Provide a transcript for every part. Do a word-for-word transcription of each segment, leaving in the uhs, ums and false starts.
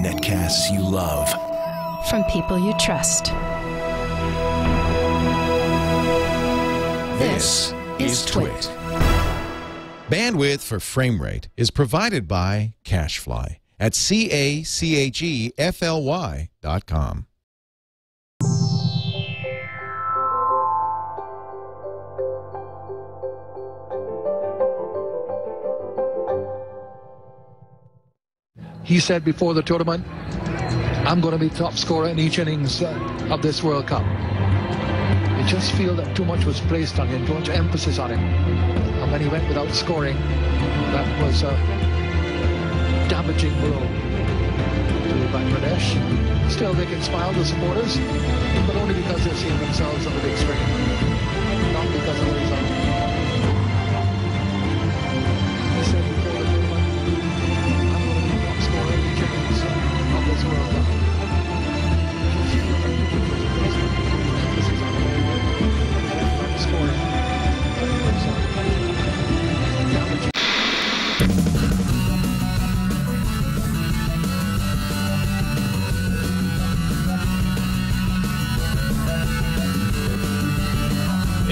Netcasts you love. From people you trust. This is Twit. Bandwidth for Frame Rate is provided by Cashfly at C A C H E F L Y dot com. He said before the tournament, I'm going to be top scorer in each innings of this World Cup. I just feel that too much was placed on him, too much emphasis on him. And when he went without scoring, that was a damaging blow to Bangladesh. Still, they can smile, the supporters, but only because they're seeing themselves on the big screen, not because of the result.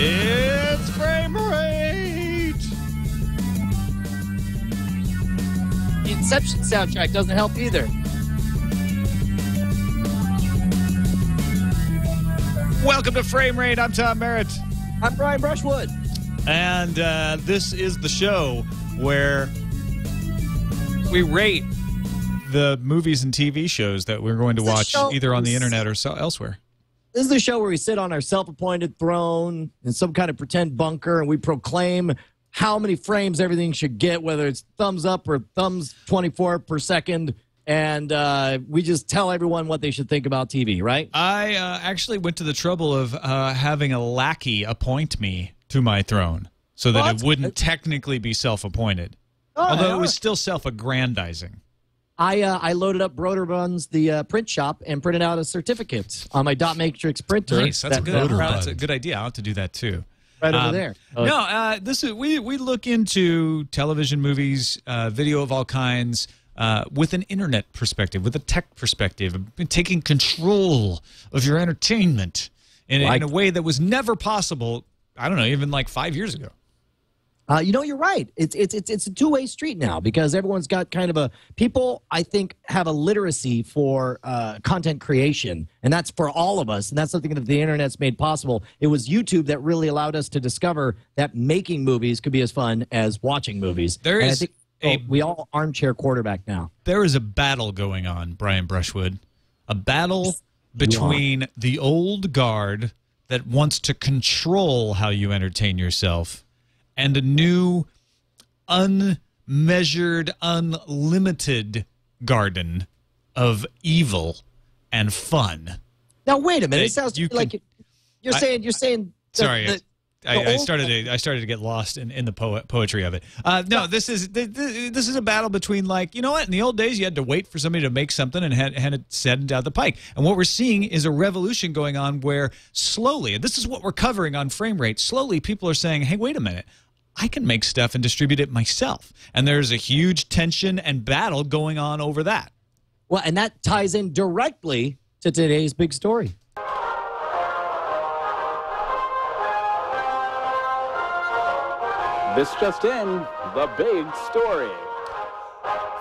It's Frame Rate! The Inception soundtrack doesn't help either. Welcome to Frame Rate. I'm Tom Merritt. I'm Brian Brushwood. And uh, this is the show where we rate the movies and T V shows that we're going to watch either on the internet or so elsewhere. This is the show where we sit on our self-appointed throne in some kind of pretend bunker, and we proclaim how many frames everything should get, whether it's thumbs up or thumbs twenty-four per second, and uh, we just tell everyone what they should think about T V, right? I uh, actually went to the trouble of uh, having a lackey appoint me to my throne so that what? it wouldn't technically be self-appointed, right, although it was right. still self-aggrandizing. I, uh, I loaded up Broderbunds, the uh, print shop, and printed out a certificate on my dot matrix printer. Nice, that's, that a, good, that's a good idea. I'll have to do that, too. Right um, over there. Oh. No, uh, this is, we, we look into television, movies, uh, video of all kinds uh, with an internet perspective, with a tech perspective, taking control of your entertainment in, like, in a way that was never possible, I don't know, even like five years ago. Uh, you know, you're right. It's it's it's it's a two-way street now because everyone's got kind of a people. I think have a literacy for uh, content creation, and that's for all of us. And that's something that the internet's made possible. It was YouTube that really allowed us to discover that making movies could be as fun as watching movies. There is and I think, well, a we all armchair quarterback now. There is a battle going on, Brian Brushwood, a battle between the old guard that wants to control how you entertain yourself. And a new, unmeasured, unlimited garden of evil and fun. Now wait a minute! It, it sounds you like can, you're I, saying you're saying. The, sorry, the, I, the I, I started. To, I started to get lost in in the po poetry of it. Uh, no, this is this is a battle between, like, you know what? In the old days, you had to wait for somebody to make something and had, had it sent out the pike. And what we're seeing is a revolution going on where slowly, and this is what we're covering on Frame Rate. Slowly, people are saying, "Hey, wait a minute." I can make stuff and distribute it myself. And there's a huge tension and battle going on over that. Well, and that ties in directly to today's big story. This just in, the big story.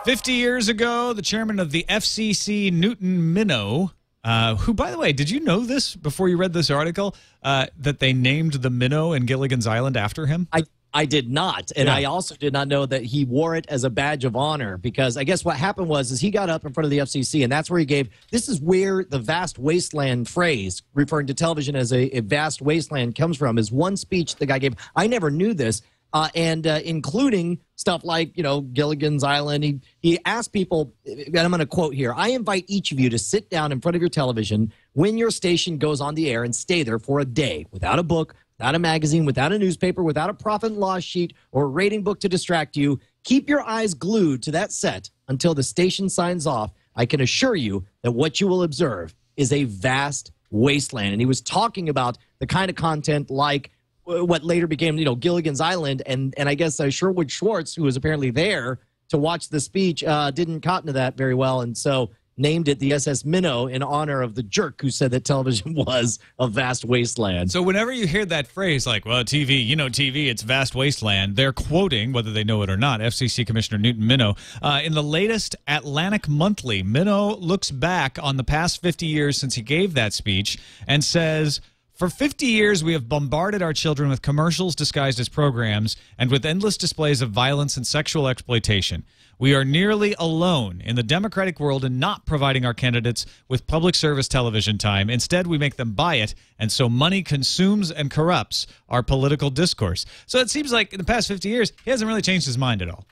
fifty years ago, the chairman of the F C C, Newton Minow, Uh, who, by the way, did you know this before you read this article, uh, that they named the minnow in Gilligan's Island after him? I, I did not. And yeah. I also did not know that he wore it as a badge of honor because I guess what happened was is he got up in front of the F C C, and that's where he gave – this is where the vast wasteland phrase, referring to television as a, a vast wasteland, comes from, is one speech the guy gave. I never knew this. Uh, and uh, including stuff like, you know, Gilligan's Island. He, he asked people, and I'm going to quote here, I invite each of you to sit down in front of your television when your station goes on the air and stay there for a day without a book, without a magazine, without a newspaper, without a profit and loss sheet or a rating book to distract you. Keep your eyes glued to that set until the station signs off. I can assure you that what you will observe is a vast wasteland. And he was talking about the kind of content like what later became, you know, Gilligan's Island, and and I guess uh, Sherwood Schwartz, who was apparently there to watch the speech uh, didn't cotton to that very well, and so named it the S S Minnow in honor of the jerk who said that television was a vast wasteland. So whenever you hear that phrase, like, well, T V, you know, T V, it's vast wasteland, they're quoting, whether they know it or not, F C C Commissioner Newton Minow. Uh, in the latest Atlantic Monthly, Minow looks back on the past fifty years since he gave that speech and says, for fifty years, we have bombarded our children with commercials disguised as programs and with endless displays of violence and sexual exploitation. We are nearly alone in the democratic world in not providing our candidates with public service television time. Instead, we make them buy it, and so money consumes and corrupts our political discourse. So it seems like in the past fifty years, he hasn't really changed his mind at all.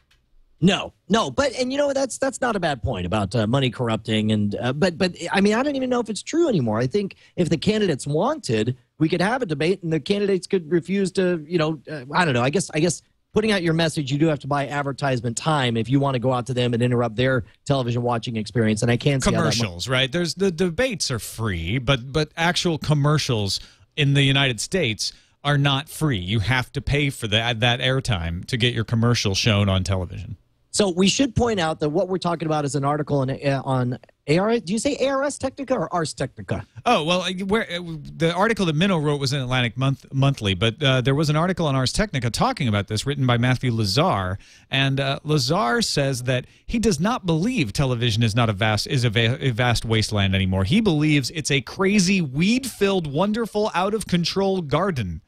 No, no, but and you know that's that's not a bad point about uh, money corrupting, and uh, but but I mean I don't even know if it's true anymore. I think if the candidates wanted, we could have a debate, and the candidates could refuse to. You know, uh, I don't know. I guess I guess. Putting out your message, you do have to buy advertisement time if you want to go out to them and interrupt their television watching experience. And I can't see commercials, right? There's the debates are free, but but actual commercials in the United States are not free. You have to pay for that that airtime to get your commercial shown on television. So we should point out that what we're talking about is an article in, uh, on Ars. Do you say Ars Technica or Ars Technica? Oh, well, where, the article that Minow wrote was in Atlantic Month, Monthly, but uh, there was an article on Ars Technica talking about this written by Matthew Lazar, and uh, Lazar says that he does not believe television is not a vast, is a, va a vast wasteland anymore. He believes it's a crazy, weed-filled, wonderful, out-of-control garden.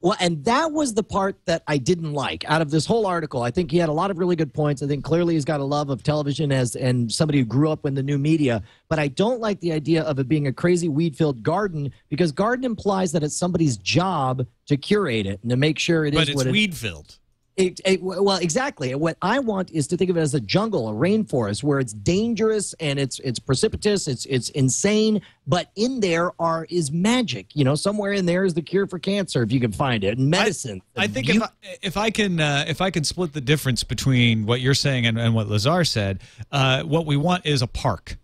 Well, and that was the part that I didn't like out of this whole article. I think he had a lot of really good points. I think clearly he's got a love of television as and somebody who grew up in the new media. But I don't like the idea of it being a crazy weed-filled garden, because garden implies that it's somebody's job to curate it and to make sure it but is what it is. But it's weed-filled. It, it, well, exactly. What I want is to think of it as a jungle, a rainforest, where it's dangerous and it's it's precipitous, it's it's insane. But in there are is magic. You know, somewhere in there is the cure for cancer if you can find it, and medicine. I, I think you, if I, if I can uh, if I can split the difference between what you're saying and, and what Lazar said, uh, what we want is a park.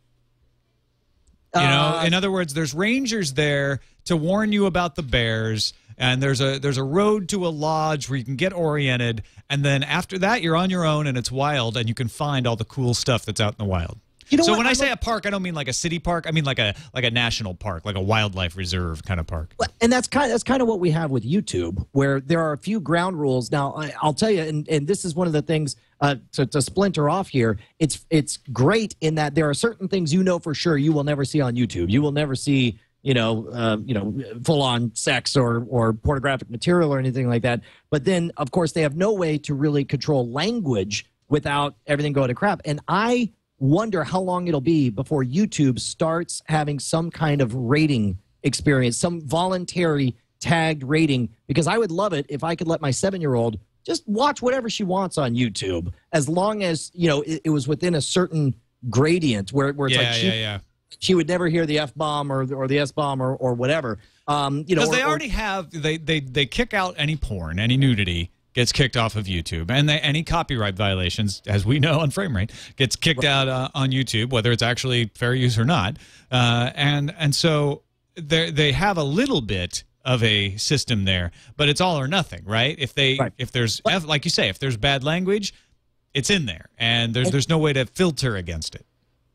You know, uh, in other words, there's rangers there to warn you about the bears. And there's a there's a road to a lodge where you can get oriented, and then after that you're on your own and it's wild and you can find all the cool stuff that's out in the wild. You know so what? when I, I say a park, I don't mean like a city park. I mean like a like a national park, like a wildlife reserve kind of park. And that's kind of, that's kind of what we have with YouTube, where there are a few ground rules. Now I, I'll tell you, and and this is one of the things. Uh, to, to splinter off here, it's it's great in that there are certain things you know for sure you will never see on YouTube. You will never see. You know, uh, you know, full-on sex or or pornographic material or anything like that. But then, of course, they have no way to really control language without everything going to crap. And I wonder how long it'll be before YouTube starts having some kind of rating experience, some voluntary tagged rating. Because I would love it if I could let my seven-year-old just watch whatever she wants on YouTube, as long as you know it, it was within a certain gradient where where it's yeah, like she, yeah, yeah. She would never hear the F-bomb or, or the S-bomb or, or whatever. Um, you know, because they already have, they, they, they kick out any porn, any nudity gets kicked off of YouTube. And they, any copyright violations, as we know on Frame Rate, gets kicked out uh, on YouTube, whether it's actually fair use or not. Uh, and, and so they have a little bit of a system there, but it's all or nothing, right? If, they, right. if there's, F, like you say, if there's bad language, it's in there. And there's, there's no way to filter against it.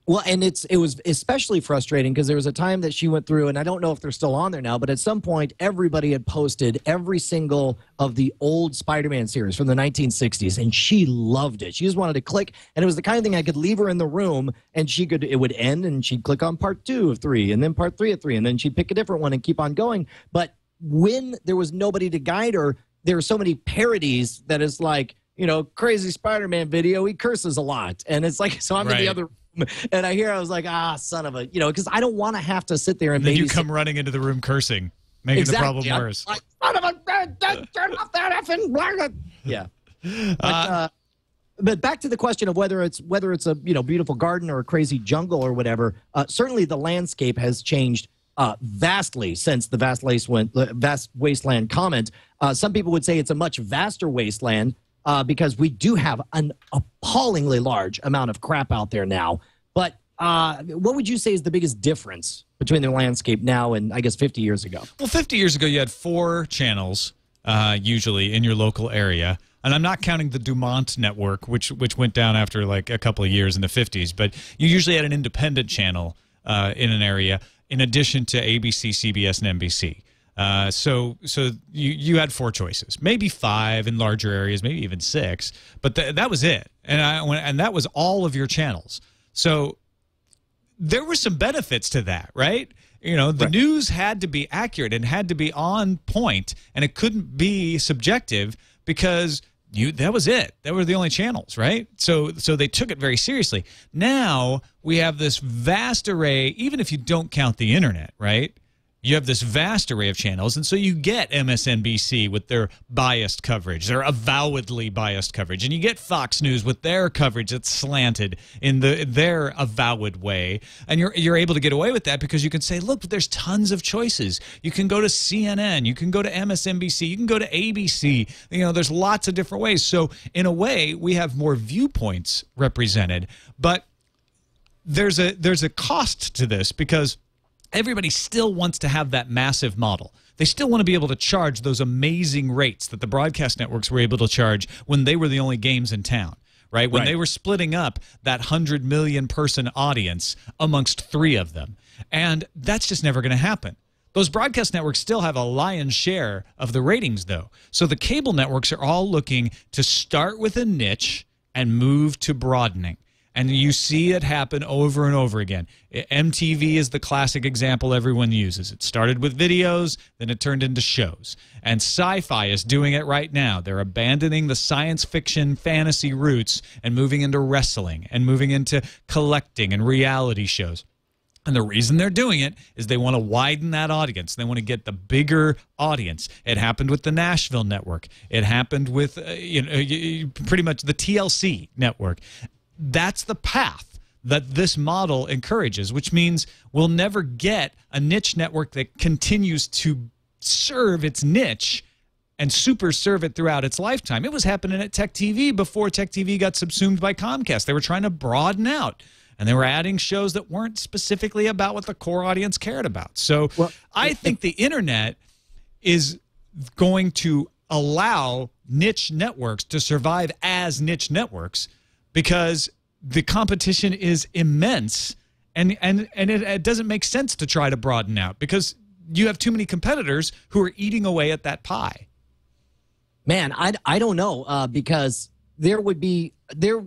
Well, and it's it was especially frustrating because there was a time that she went through, and I don't know if they're still on there now, but at some point, everybody had posted every single of the old Spider-Man series from the nineteen sixties, and she loved it. She just wanted to click, and it was the kind of thing I could leave her in the room, and she could it would end, and she'd click on part two of three, and then part three of three, and then she'd pick a different one and keep on going. But when there was nobody to guide her, there were so many parodies that it's like, you know, crazy Spider-Man video, he curses a lot. And it's like, so I'm right. in the other And I hear, I was like, ah, son of a, you know, because I don't want to have to sit there and then you come running into the room cursing, making exactly. the problem worse. Like, son of a, turn off that effing blah. Yeah. But, uh, uh, but back to the question of whether it's whether it's a you know beautiful garden or a crazy jungle or whatever. Uh, certainly, the landscape has changed uh, vastly since the vast, lace went, vast wasteland comment. Uh, some people would say it's a much vaster wasteland. Uh, because we do have an appallingly large amount of crap out there now. But uh, what would you say is the biggest difference between the landscape now and, I guess, fifty years ago? Well, fifty years ago, you had four channels, uh, usually, in your local area. and I'm not counting the Dumont Network, which which went down after like a couple of years in the fifties, but you usually had an independent channel uh, in an area in addition to A B C, C B S, and N B C. Uh, so so you, you had four choices, maybe five in larger areas, maybe even six, but th that was it. And, I, when, and that was all of your channels. So there were some benefits to that, right? You know, the right. news had to be accurate and had to be on point, and it couldn't be subjective because you that was it. That were the only channels, right? So so they took it very seriously. Now we have this vast array, even if you don't count the internet, right? You have this vast array of channels, and so you get M S N B C with their biased coverage, their avowedly biased coverage, and you get Fox News with their coverage that's slanted in the their avowed way, and you're you're able to get away with that because you can say, look, there's tons of choices. You can go to C N N, you can go to M S N B C, you can go to A B C. You know, there's lots of different ways. So in a way, we have more viewpoints represented, but there's a there's a cost to this because everybody still wants to have that massive model. They still want to be able to charge those amazing rates that the broadcast networks were able to charge when they were the only games in town, right? When right. they were splitting up that one hundred million person audience amongst three of them. And that's just never going to happen. Those broadcast networks still have a lion's share of the ratings, though. So the cable networks are all looking to start with a niche and move to broadening. And you see it happen over and over again. M T V is the classic example everyone uses. It started with videos, then it turned into shows. And sci-fi is doing it right now. They're abandoning the science fiction, fantasy roots and moving into wrestling and moving into collecting and reality shows. And the reason they're doing it is they want to widen that audience. They want to get the bigger audience. It happened with the Nashville network. It happened with uh, you know, pretty much the T L C network. That's the path that this model encourages, which means we'll never get a niche network that continues to serve its niche and super serve it throughout its lifetime. It was happening at Tech T V before Tech T V got subsumed by Comcast. They were trying to broaden out, and they were adding shows that weren't specifically about what the core audience cared about. So well, I think the internet is going to allow niche networks to survive as niche networks, because the competition is immense, and, and, and it, it doesn't make sense to try to broaden out because you have too many competitors who are eating away at that pie. Man, I, I don't know uh, because there would be there.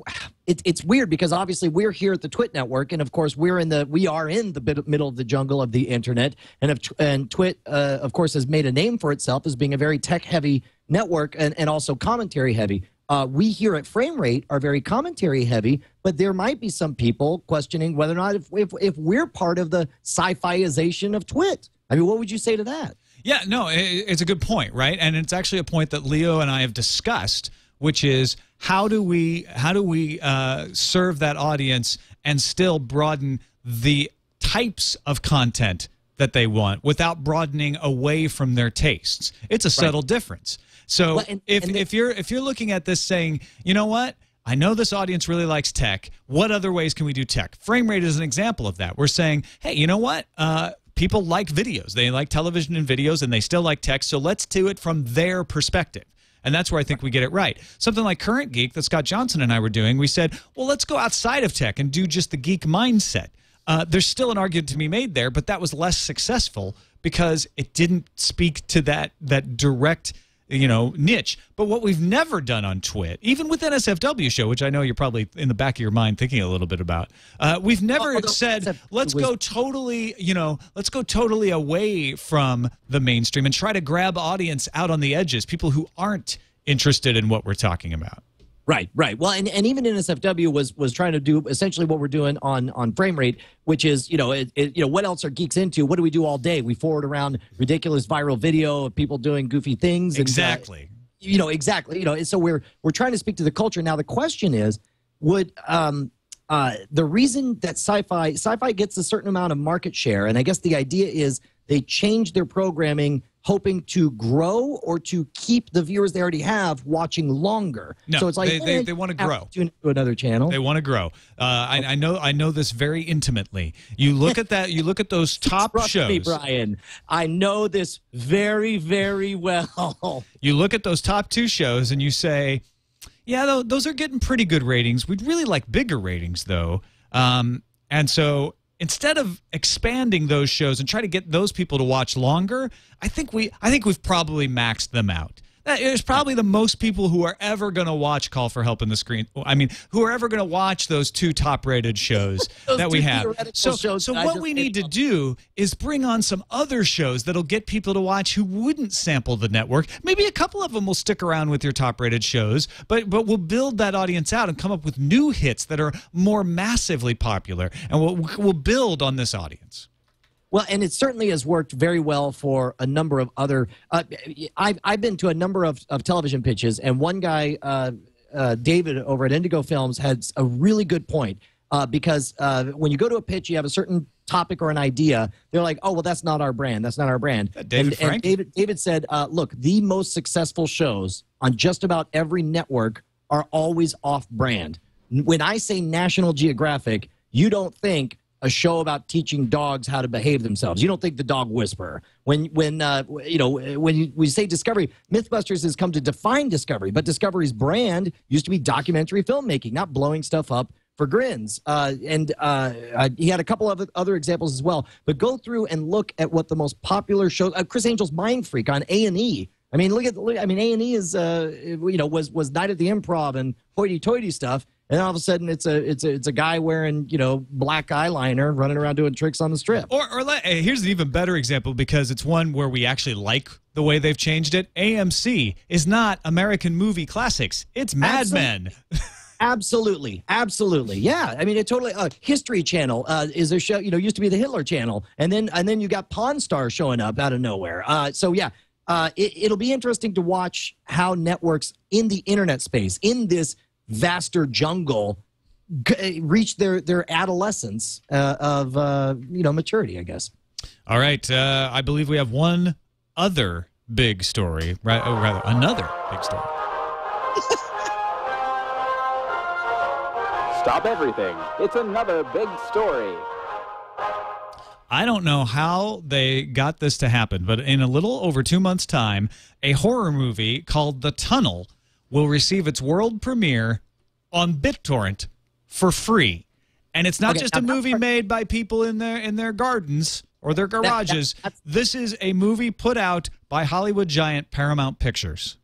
It, it's weird because obviously we're here at the Twit Network, and of course we're in the we are in the middle of the jungle of the internet, and of, and Twit uh, of course has made a name for itself as being a very tech heavy network and, and also commentary heavy. Uh, we here at Frame Rate are very commentary heavy, but there might be some people questioning whether or not if, if, if we're part of the sci-fiization of Twit. I mean, what would you say to that? Yeah, no, it, it's a good point, right? And it's actually a point that Leo and I have discussed, which is how do we, how do we uh, serve that audience and still broaden the types of content that they want without broadening away from their tastes? It's a subtle right. difference. So well, and, if, and if you're if you're looking at this saying, you know what, I know this audience really likes tech. What other ways can we do tech? Frame Rate is an example of that. We're saying, hey, you know what? Uh, people like videos. They like television and videos, and they still like tech. So let's do it from their perspective. And that's where I think we get it right. Something like Current Geek that Scott Johnson and I were doing, we said, well, let's go outside of tech and do just the geek mindset. Uh, there's still an argument to be made there, but that was less successful because it didn't speak to that that direct you know, niche. But what we've never done on Twit, even with N S F W show, which I know you're probably in the back of your mind thinking a little bit about, uh, we've never Although, said, let's go totally, you know, let's go totally away from the mainstream and try to grab audience out on the edges, people who aren't interested in what we're talking about. Right, right. Well, and, and even N S F W was was trying to do essentially what we're doing on on Frame Rate, which is you know it, it, you know what else are geeks into? What do we do all day? We forward around ridiculous viral video of people doing goofy things. And, exactly. Uh, you know exactly. You know, so we're we're trying to speak to the culture. Now the question is, would um uh the reason that sci-fi sci-fi gets a certain amount of market share, and I guess the idea is They change their programming hoping to grow or to keep the viewers they already have watching longer. No, so it's like they, they, eh, they want to grow. Tune to another channel. They want to grow. Uh, I, I know. I know this very intimately. You look at that. You look at those top Trust shows. Me, Brian. I know this very, very well. You look at those top two shows and you say, "Yeah, those are getting pretty good ratings. We'd really like bigger ratings, though." Um, and so, instead of expanding those shows and try to get those people to watch longer, I think we I think we've probably maxed them out. There's probably the most people who are ever going to watch Call for Help in the Screen. I mean, who are ever going to watch those two top-rated shows that we have. So, so what we need to do is bring on some other shows that'll get people to watch who wouldn't sample the network. Maybe a couple of them will stick around with your top-rated shows, but but we'll build that audience out and come up with new hits that are more massively popular, and we'll, we'll build on this audience. Well, and it certainly has worked very well for a number of other uh, – I've, I've been to a number of, of television pitches, and one guy, uh, uh, David, over at Indigo Films, had a really good point uh, because uh, when you go to a pitch, you have a certain topic or an idea. They're like, oh, well, that's not our brand. That's not our brand. Uh, David and, Frank? And David, David said, uh, look, the most successful shows on just about every network are always off-brand. When I say National Geographic, you don't think – a show about teaching dogs how to behave themselves. You don't think The Dog Whisperer. When, when uh, you know, when you, we say Discovery, Mythbusters has come to define Discovery, but Discovery's brand used to be documentary filmmaking, not blowing stuff up for grins. Uh, and uh, I, he had a couple of other examples as well. But go through and look at what the most popular shows. Uh, Chris Angel's Mind Freak on A and E. I mean, look at. Look, I mean, A and E is, uh, you know, was was Night at the Improv and hoity-toity stuff. And all of a sudden, it's a it's a it's a guy wearing you know black eyeliner running around doing tricks on the strip. Or, or let, here's an even better example because it's one where we actually like the way they've changed it. A M C is not American Movie Classics; it's Mad Absolutely. Men. Absolutely, absolutely, yeah. I mean, it totally. Uh, History Channel uh, is a show. You know, used to be the Hitler Channel, and then and then you got Pawn Star showing up out of nowhere. Uh, so yeah. Uh, it, it'll be interesting to watch how networks in the internet space, in this vaster jungle, g reach their their adolescence uh, of uh, you know maturity, I guess. All right, uh, I believe we have one other big story, right? Or rather, another big story. Stop everything! It's another big story. I don't know how they got this to happen, but in a little over two months' time, a horror movie called The Tunnel will receive its world premiere on BitTorrent for free. And it's not okay, just a movie made by people in their, in their gardens or their garages. That, that, this is a movie put out by Hollywood giant Paramount Pictures.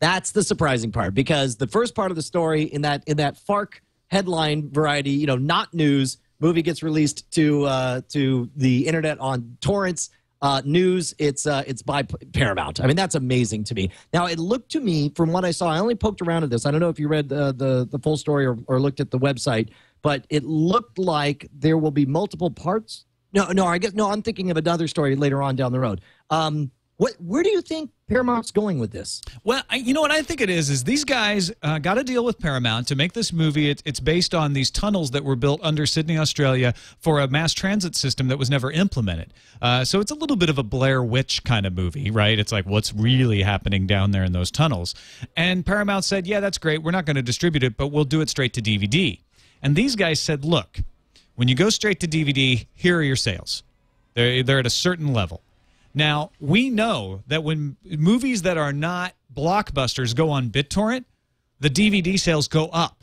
That's the surprising part, because the first part of the story in that, in that F A R C headline variety, you know, not news, movie gets released to uh, to the internet on torrents. Uh, news, it's uh, it's by Paramount. I mean, that's amazing to me. Now, it looked to me, from what I saw, I only poked around at this. I don't know if you read uh, the, the full story or, or looked at the website, but it looked like there will be multiple parts. No, no, I guess, no, I'm thinking of another story later on down the road. Um, what, where do you think Paramount's going with this? Well, I, you know what I think it is, is these guys uh, got a deal with Paramount to make this movie. It, it's based on these tunnels that were built under Sydney, Australia for a mass transit system that was never implemented. Uh, so it's a little bit of a Blair Witch kind of movie, right? It's like what's really happening down there in those tunnels. And Paramount said, yeah, that's great. We're not going to distribute it, but we'll do it straight to D V D. And these guys said, look, when you go straight to D V D, here are your sales. They're, they're at a certain level. Now, we know that when movies that are not blockbusters go on BitTorrent, the D V D sales go up.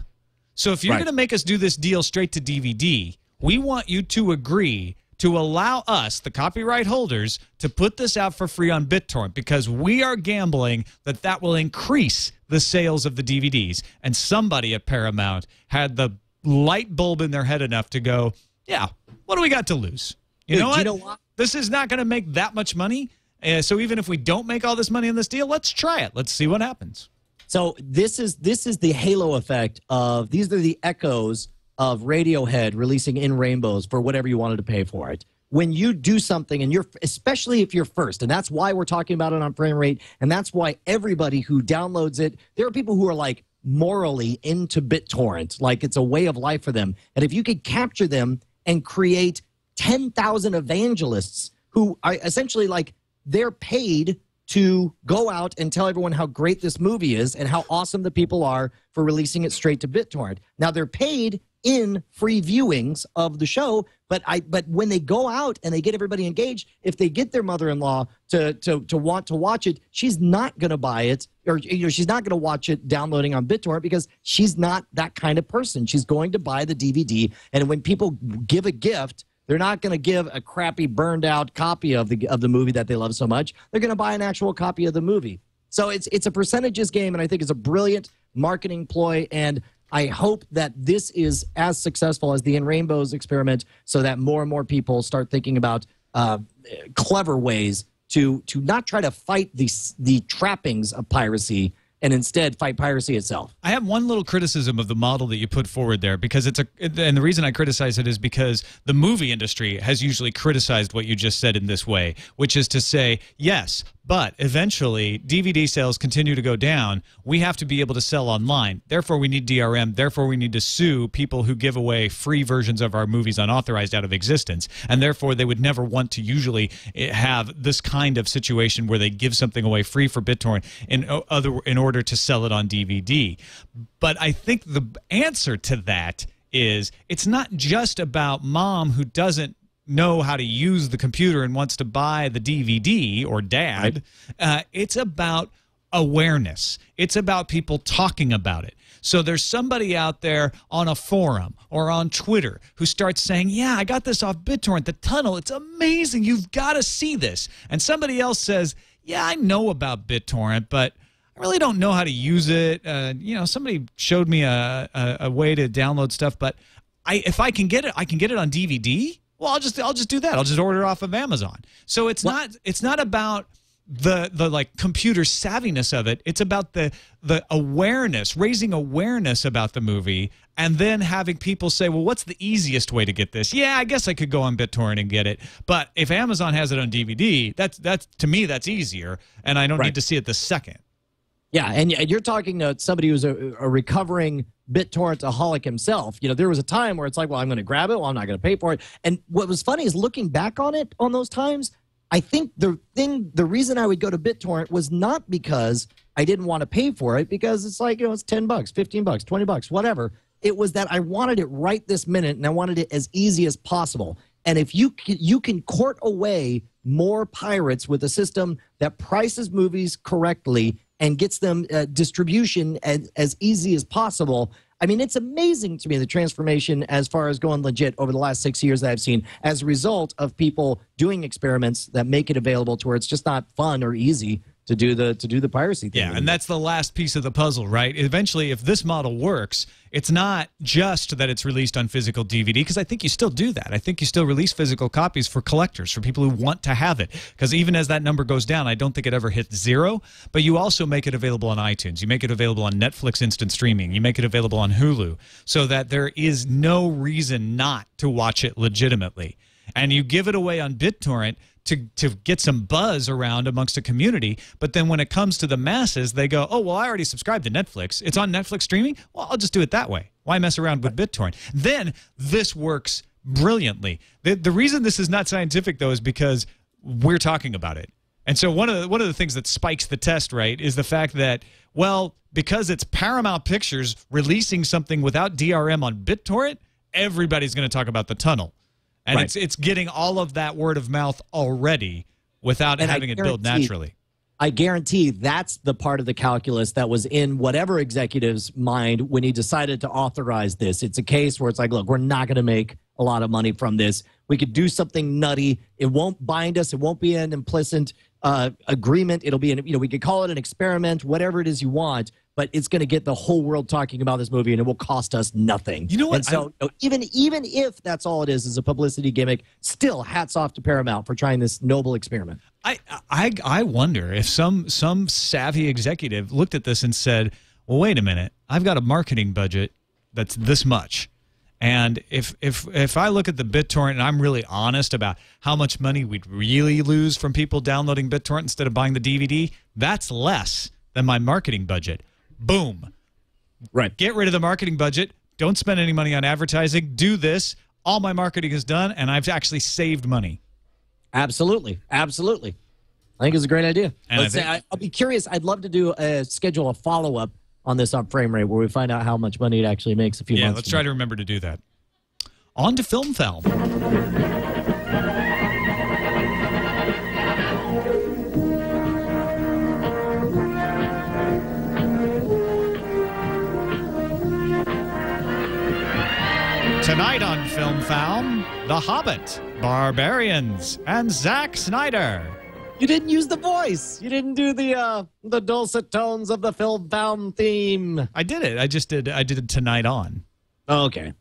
So if you're right. going to make us do this deal straight to D V D, we want you to agree to allow us, the copyright holders, to put this out for free on BitTorrent, because we are gambling that that will increase the sales of the D V Ds. And somebody at Paramount had the light bulb in their head enough to go, yeah, what do we got to lose? You Dude, know what? You know what? This is not going to make that much money. Uh, so even if we don't make all this money in this deal, let's try it. Let's see what happens. So this is this is the halo effect of, these are the echoes of Radiohead releasing In Rainbows for whatever you wanted to pay for it. When you do something, and you're, especially if you're first, and that's why we're talking about it on Frame Rate, and that's why everybody who downloads it, there are people who are like morally into BitTorrent, like it's a way of life for them. And if you could capture them and create ten thousand evangelists who I essentially like they're paid to go out and tell everyone how great this movie is and how awesome the people are for releasing it straight to BitTorrent. Now they're paid in free viewings of the show, but I but when they go out and they get everybody engaged, if they get their mother-in-law to to to want to watch it, she's not going to buy it, or you know, she's not going to watch it downloading on BitTorrent because she's not that kind of person. She's going to buy the D V D, and when people give a gift, they're not going to give a crappy, burned-out copy of the of the movie that they love so much. They're going to buy an actual copy of the movie. So it's it's a percentages game, and I think it's a brilliant marketing ploy. And I hope that this is as successful as the In Rainbows experiment, so that more and more people start thinking about uh, clever ways to to not try to fight the the trappings of piracy, and instead fight piracy itself. I have one little criticism of the model that you put forward there, because it's a, and the reason I criticize it is because the movie industry has usually criticized what you just said in this way, which is to say, yes, but eventually D V D sales continue to go down. We have to be able to sell online. Therefore, we need D R M. Therefore, we need to sue people who give away free versions of our movies unauthorized out of existence. And therefore, they would never want to usually have this kind of situation where they give something away free for BitTorrent in, other, in order to sell it on D V D. But I think the answer to that is it's not just about mom who doesn't know how to use the computer and wants to buy the D V D, or dad. Right. Uh, it's about awareness. It's about people talking about it. So there's somebody out there on a forum or on Twitter who starts saying, yeah, I got this off BitTorrent, The Tunnel. It's amazing. You've got to see this. And somebody else says, yeah, I know about BitTorrent, but I really don't know how to use it. Uh, you know, somebody showed me a, a, a way to download stuff, but I, if I can get it, I can get it on D V D. Well, I'll just I'll just do that. I'll just order it off of Amazon. So it's well, not it's not about the the like computer savviness of it. It's about the the awareness, raising awareness about the movie, and then having people say, well, what's the easiest way to get this? Yeah, I guess I could go on BitTorrent and get it. But if Amazon has it on D V D, that's that's to me that's easier, and I don't right. need to see it the second. Yeah, and, and you're talking to somebody who's a, a recovering BitTorrent-aholic himself. You know, there was a time where it's like, well, I'm going to grab it. Well, I'm not going to pay for it. And what was funny is looking back on it, on those times, I think the thing, the reason I would go to BitTorrent was not because I didn't want to pay for it, because it's like, you know, it's ten bucks, fifteen bucks, twenty bucks, whatever. It was that I wanted it right this minute, and I wanted it as easy as possible. And if you you can court away more pirates with a system that prices movies correctly and gets them uh, distribution as, as easy as possible. I mean, it's amazing to me, the transformation as far as going legit over the last six years that I've seen as a result of people doing experiments that make it available to where it's just not fun or easy to do the to do the piracy thing. Yeah, and that's the last piece of the puzzle, right? Eventually, if this model works, it's not just that it's released on physical D V D, because I think you still do that. I think you still release physical copies for collectors, for people who want to have it, because even as that number goes down, I don't think it ever hits zero, but you also make it available on iTunes. You make it available on Netflix instant streaming. You make it available on Hulu, so that there is no reason not to watch it legitimately. And you give it away on BitTorrent to, to get some buzz around amongst a community, but then when it comes to the masses, they go, oh, well, I already subscribed to Netflix. It's on Netflix streaming? Well, I'll just do it that way. Why mess around with BitTorrent? Then this works brilliantly. The, the reason this is not scientific, though, is because we're talking about it. And so one of the, one of the things that spikes the test, right, is the fact that, well, because it's Paramount Pictures releasing something without D R M on BitTorrent, everybody's going to talk about The Tunnel. And right. it's it's getting all of that word of mouth already without and having it build naturally. I guarantee that's the part of the calculus that was in whatever executive's mind when he decided to authorize this. It's a case where it's like, look, we're not going to make a lot of money from this. We could do something nutty. It won't bind us. It won't be an implicit uh, agreement. It'll be, an, you know, we could call it an experiment, whatever it is you want. But it's going to get the whole world talking about this movie, and it will cost us nothing. You know what? And so I, even even if that's all it is, is a publicity gimmick, still hats off to Paramount for trying this noble experiment. I I, I wonder if some some savvy executive looked at this and said, "Well, wait a minute. I've got a marketing budget that's this much, and if if if I look at the BitTorrent and I'm really honest about how much money we'd really lose from people downloading BitTorrent instead of buying the D V D, that's less than my marketing budget." Boom. Right. Get rid of the marketing budget. Don't spend any money on advertising. Do this. All my marketing is done, and I've actually saved money. Absolutely. Absolutely. I think it's a great idea. And Let's I think, say, I, I'll be curious. I'd love to do a schedule a follow-up on this on Frame Rate where we find out how much money it actually makes a few yeah, months. Yeah, let's try now. to remember to do that. On to Film Foul. Tonight on Film Foul, The Hobbit, Barbarians, and Zack Snyder. You didn't use the voice. You didn't do the uh, the dulcet tones of the Film Foul theme. I did it. I just did. I did it tonight on. Okay.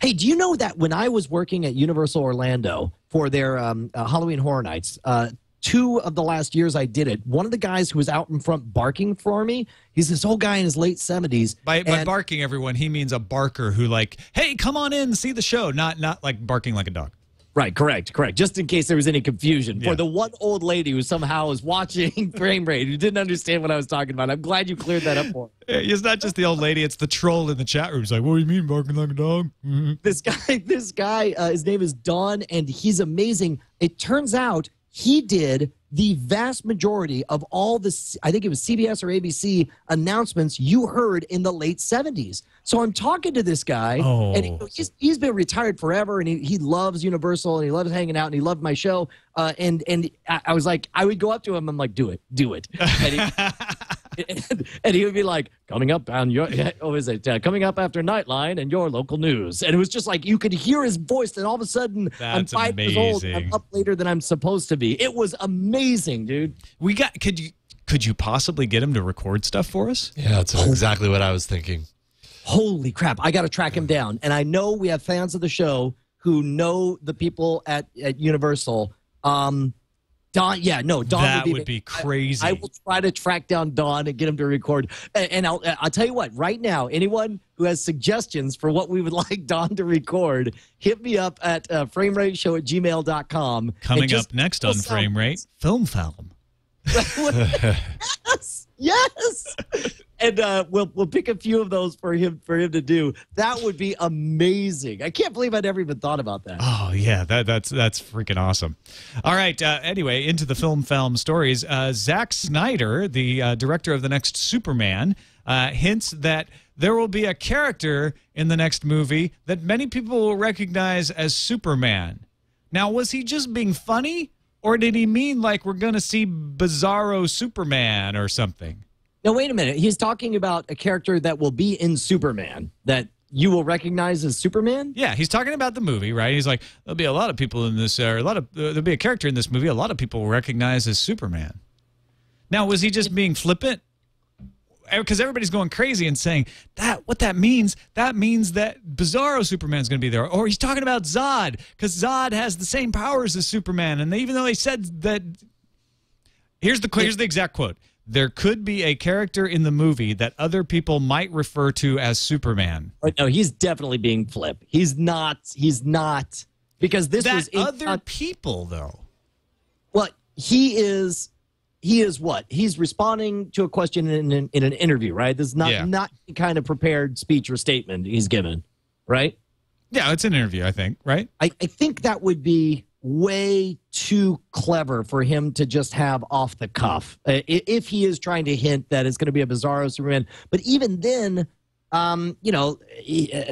Hey, do you know that when I was working at Universal Orlando for their um, uh, Halloween Horror Nights, uh, two of the last years I did it, one of the guys who was out in front barking for me, he's this old guy in his late seventies. By, by barking, everyone, he means a barker who like, hey, come on in, see the show, not not like barking like a dog. Right, correct, correct. Just in case there was any confusion. Yeah. For the one old lady who somehow was watching Frame Rate, who didn't understand what I was talking about. I'm glad you cleared that up for her. It's not just the old lady. It's the troll in the chat room. It's like, what do you mean, barking like a dog? Mm-hmm. This guy, this guy uh, his name is Don, and he's amazing. It turns out he did the vast majority of all the, I think it was C B S or A B C announcements you heard in the late seventies. So I'm talking to this guy, oh. and he's, he's been retired forever, and he, he loves Universal, and he loves hanging out, and he loved my show. Uh, and and I, I was like, I would go up to him, I'm like, do it, do it. And he, and, and he would be like, coming up on your, oh, is it uh, coming up after Nightline and your local news. And it was just like, you could hear his voice, and all of a sudden, That's I'm five amazing. years old, I'm up later than I'm supposed to be. It was amazing, dude. We got, could you, could you possibly get him to record stuff for us? Yeah, that's exactly what I was thinking. Holy crap, I got to track him down. And I know we have fans of the show who know the people at, at Universal. Um, Don, yeah, no, Don that would be, would be crazy. I, I will try to track down Don and get him to record. And, and I'll, I'll tell you what, right now, anyone who has suggestions for what we would like Don to record, hit me up at uh, framerateshow at gmail dot com. Coming up next on Frame Rate, Film Foul. Yes, yes. And uh, we'll we'll pick a few of those for him for him to do. That would be amazing. I can't believe I'd never even thought about that. Oh yeah, that that's that's freaking awesome. All right. Uh, anyway, into the film film stories. Uh, Zack Snyder, the uh, director of the next Superman, uh, hints that there will be a character in the next movie that many people will recognize as Superman. Now, was he just being funny, or did he mean like we're gonna see Bizarro Superman or something? Now, wait a minute. He's talking about a character that will be in Superman that you will recognize as Superman? Yeah, he's talking about the movie, right? He's like, there'll be a lot of people in this, or a lot of, uh, there'll be a character in this movie a lot of people will recognize as Superman. Now, was he just being flippant? Because everybody's going crazy and saying, that what that means, that means that Bizarro Superman's going to be there. Or he's talking about Zod, because Zod has the same powers as Superman. And they, even though they said that, here's the, here's the exact quote. There could be a character in the movie that other people might refer to as Superman. No, he's definitely being flip. He's not. He's not. Because this is other people, though. Well, he is. He is what? He's responding to a question in an, in an interview, right? This is not yeah. not any kind of prepared speech or statement he's given, right? Yeah, it's an interview, I think, right? I, I think that would be way too clever for him to just have off the cuff uh, if he is trying to hint that it's going to be a Bizarro Superman. But even then, um, you know,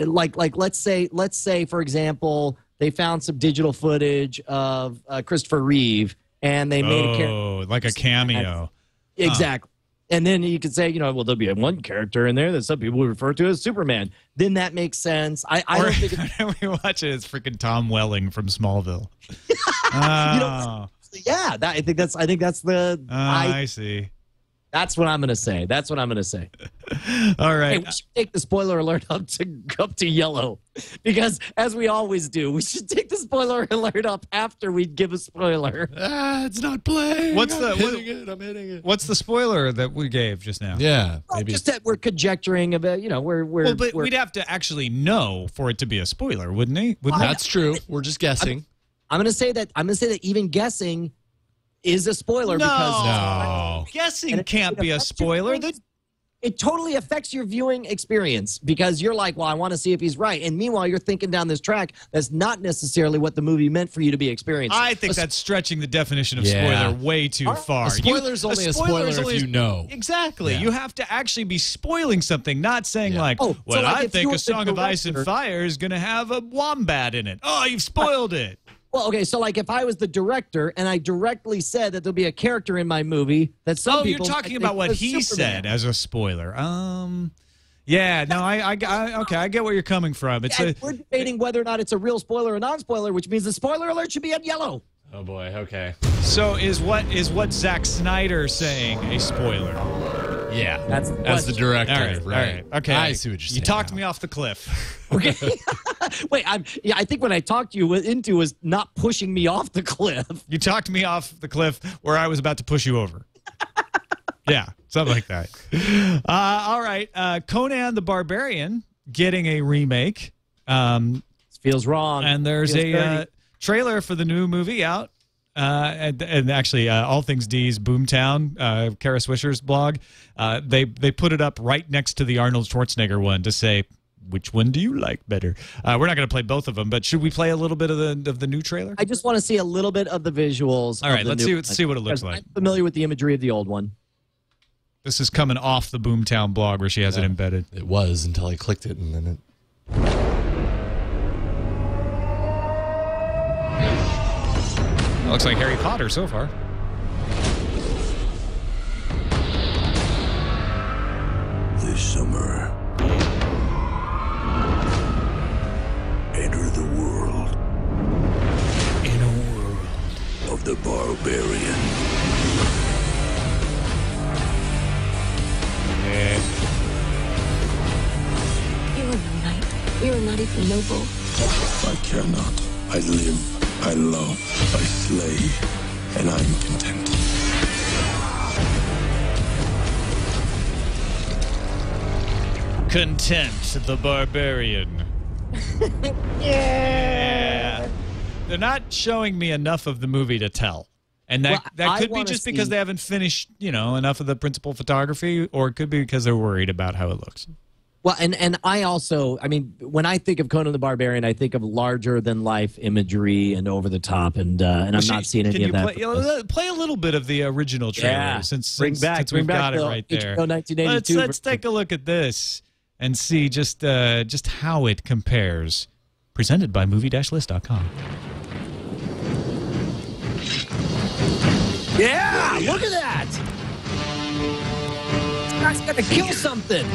like like let's say let's say for example they found some digital footage of uh, Christopher Reeve and they made oh, a character like a cameo, exactly. Huh. And then you could say, you know, well, there'll be one character in there that some people refer to as Superman. Then that makes sense. I, I don't think it's... we watch it, it's freaking Tom Welling from Smallville. oh. you know, yeah, that, I think that's. I think that's the. Oh, I, I see. That's what I'm gonna say. That's what I'm gonna say. All right. Hey, we should take the spoiler alert up to up to yellow, because as we always do, we should take the spoiler alert up after we give a spoiler. Ah, it's not playing. What's I'm the hitting what, it? I'm hitting it. What's the spoiler that we gave just now? Yeah, well, maybe just that we're conjecturing about. You know, we're we're. Well, but we're, we'd have to actually know for it to be a spoiler, wouldn't we? Wouldn't I, that's true. We're just guessing. I'm, I'm gonna say that. I'm gonna say that even guessing is a spoiler no. because. No. Guessing can't be a spoiler. The it totally affects your viewing experience because you're like, well, I want to see if he's right. And meanwhile, you're thinking down this track that's not necessarily what the movie meant for you to be experiencing. I think a that's stretching the definition of yeah. spoiler way too Our, far. A spoiler's you, only a spoiler, a spoiler if only, you know. Exactly. Yeah. You have to actually be spoiling something, not saying yeah. like, oh, well, so like I think A Song of Ice and Fire is going to have a wombat in it. Oh, you've spoiled right. it. Well, okay, so like if I was the director and I directly said that there'll be a character in my movie that some oh, people... Oh, you're talking about what he Superman. said as a spoiler. Um, yeah, no, I, I, I, okay, I get where you're coming from. It's yeah, a, we're debating whether or not it's a real spoiler or non-spoiler, which means the spoiler alert should be in yellow. Oh boy, okay. So is what is what Zack Snyder saying a spoiler? Yeah, that's the as the director, all right, right? All right. Okay, I see what you're saying. You talked now. me off the cliff. Okay, wait, I'm. Yeah, I think what I talked you into was not pushing me off the cliff. You talked me off the cliff where I was about to push you over. Yeah, something like that. Uh, all right, uh, Conan the Barbarian getting a remake. Um, this feels wrong. And there's a uh, trailer for the new movie out. Uh, and, and actually, uh, All Things D's Boomtown, uh, Kara Swisher's blog, uh, they they put it up right next to the Arnold Schwarzenegger one to say, which one do you like better? Uh, we're not going to play both of them, but should we play a little bit of the of the new trailer? I just want to see a little bit of the visuals. All right, let's see, let's see what it looks like. I'm familiar with the imagery of the old one. This is coming off the Boomtown blog where she has yeah, it embedded. It was until I clicked it, and then it... It looks like Harry Potter so far. This summer, enter the world. In a world of the barbarian. You are no knight. You are not even noble. I cannot. I live. I love, I slay, and I'm content. Content the Barbarian. Yeah. They're not showing me enough of the movie to tell. And that, well, that could be just see. because they haven't finished, you know, enough of the principal photography, or it could be because they're worried about how it looks. Well, and, and I also, I mean, when I think of Conan the Barbarian, I think of larger-than-life imagery and over-the-top, and uh, and well, I'm she, not seeing any of that. Play, you know, play a little bit of the original trailer yeah. since, bring since, back, since bring we've back got the, it right there. Let's, let's take a look at this and see just, uh, just how it compares. Presented by movie dash list dot com. Yeah, look at that! This guy's got to kill something.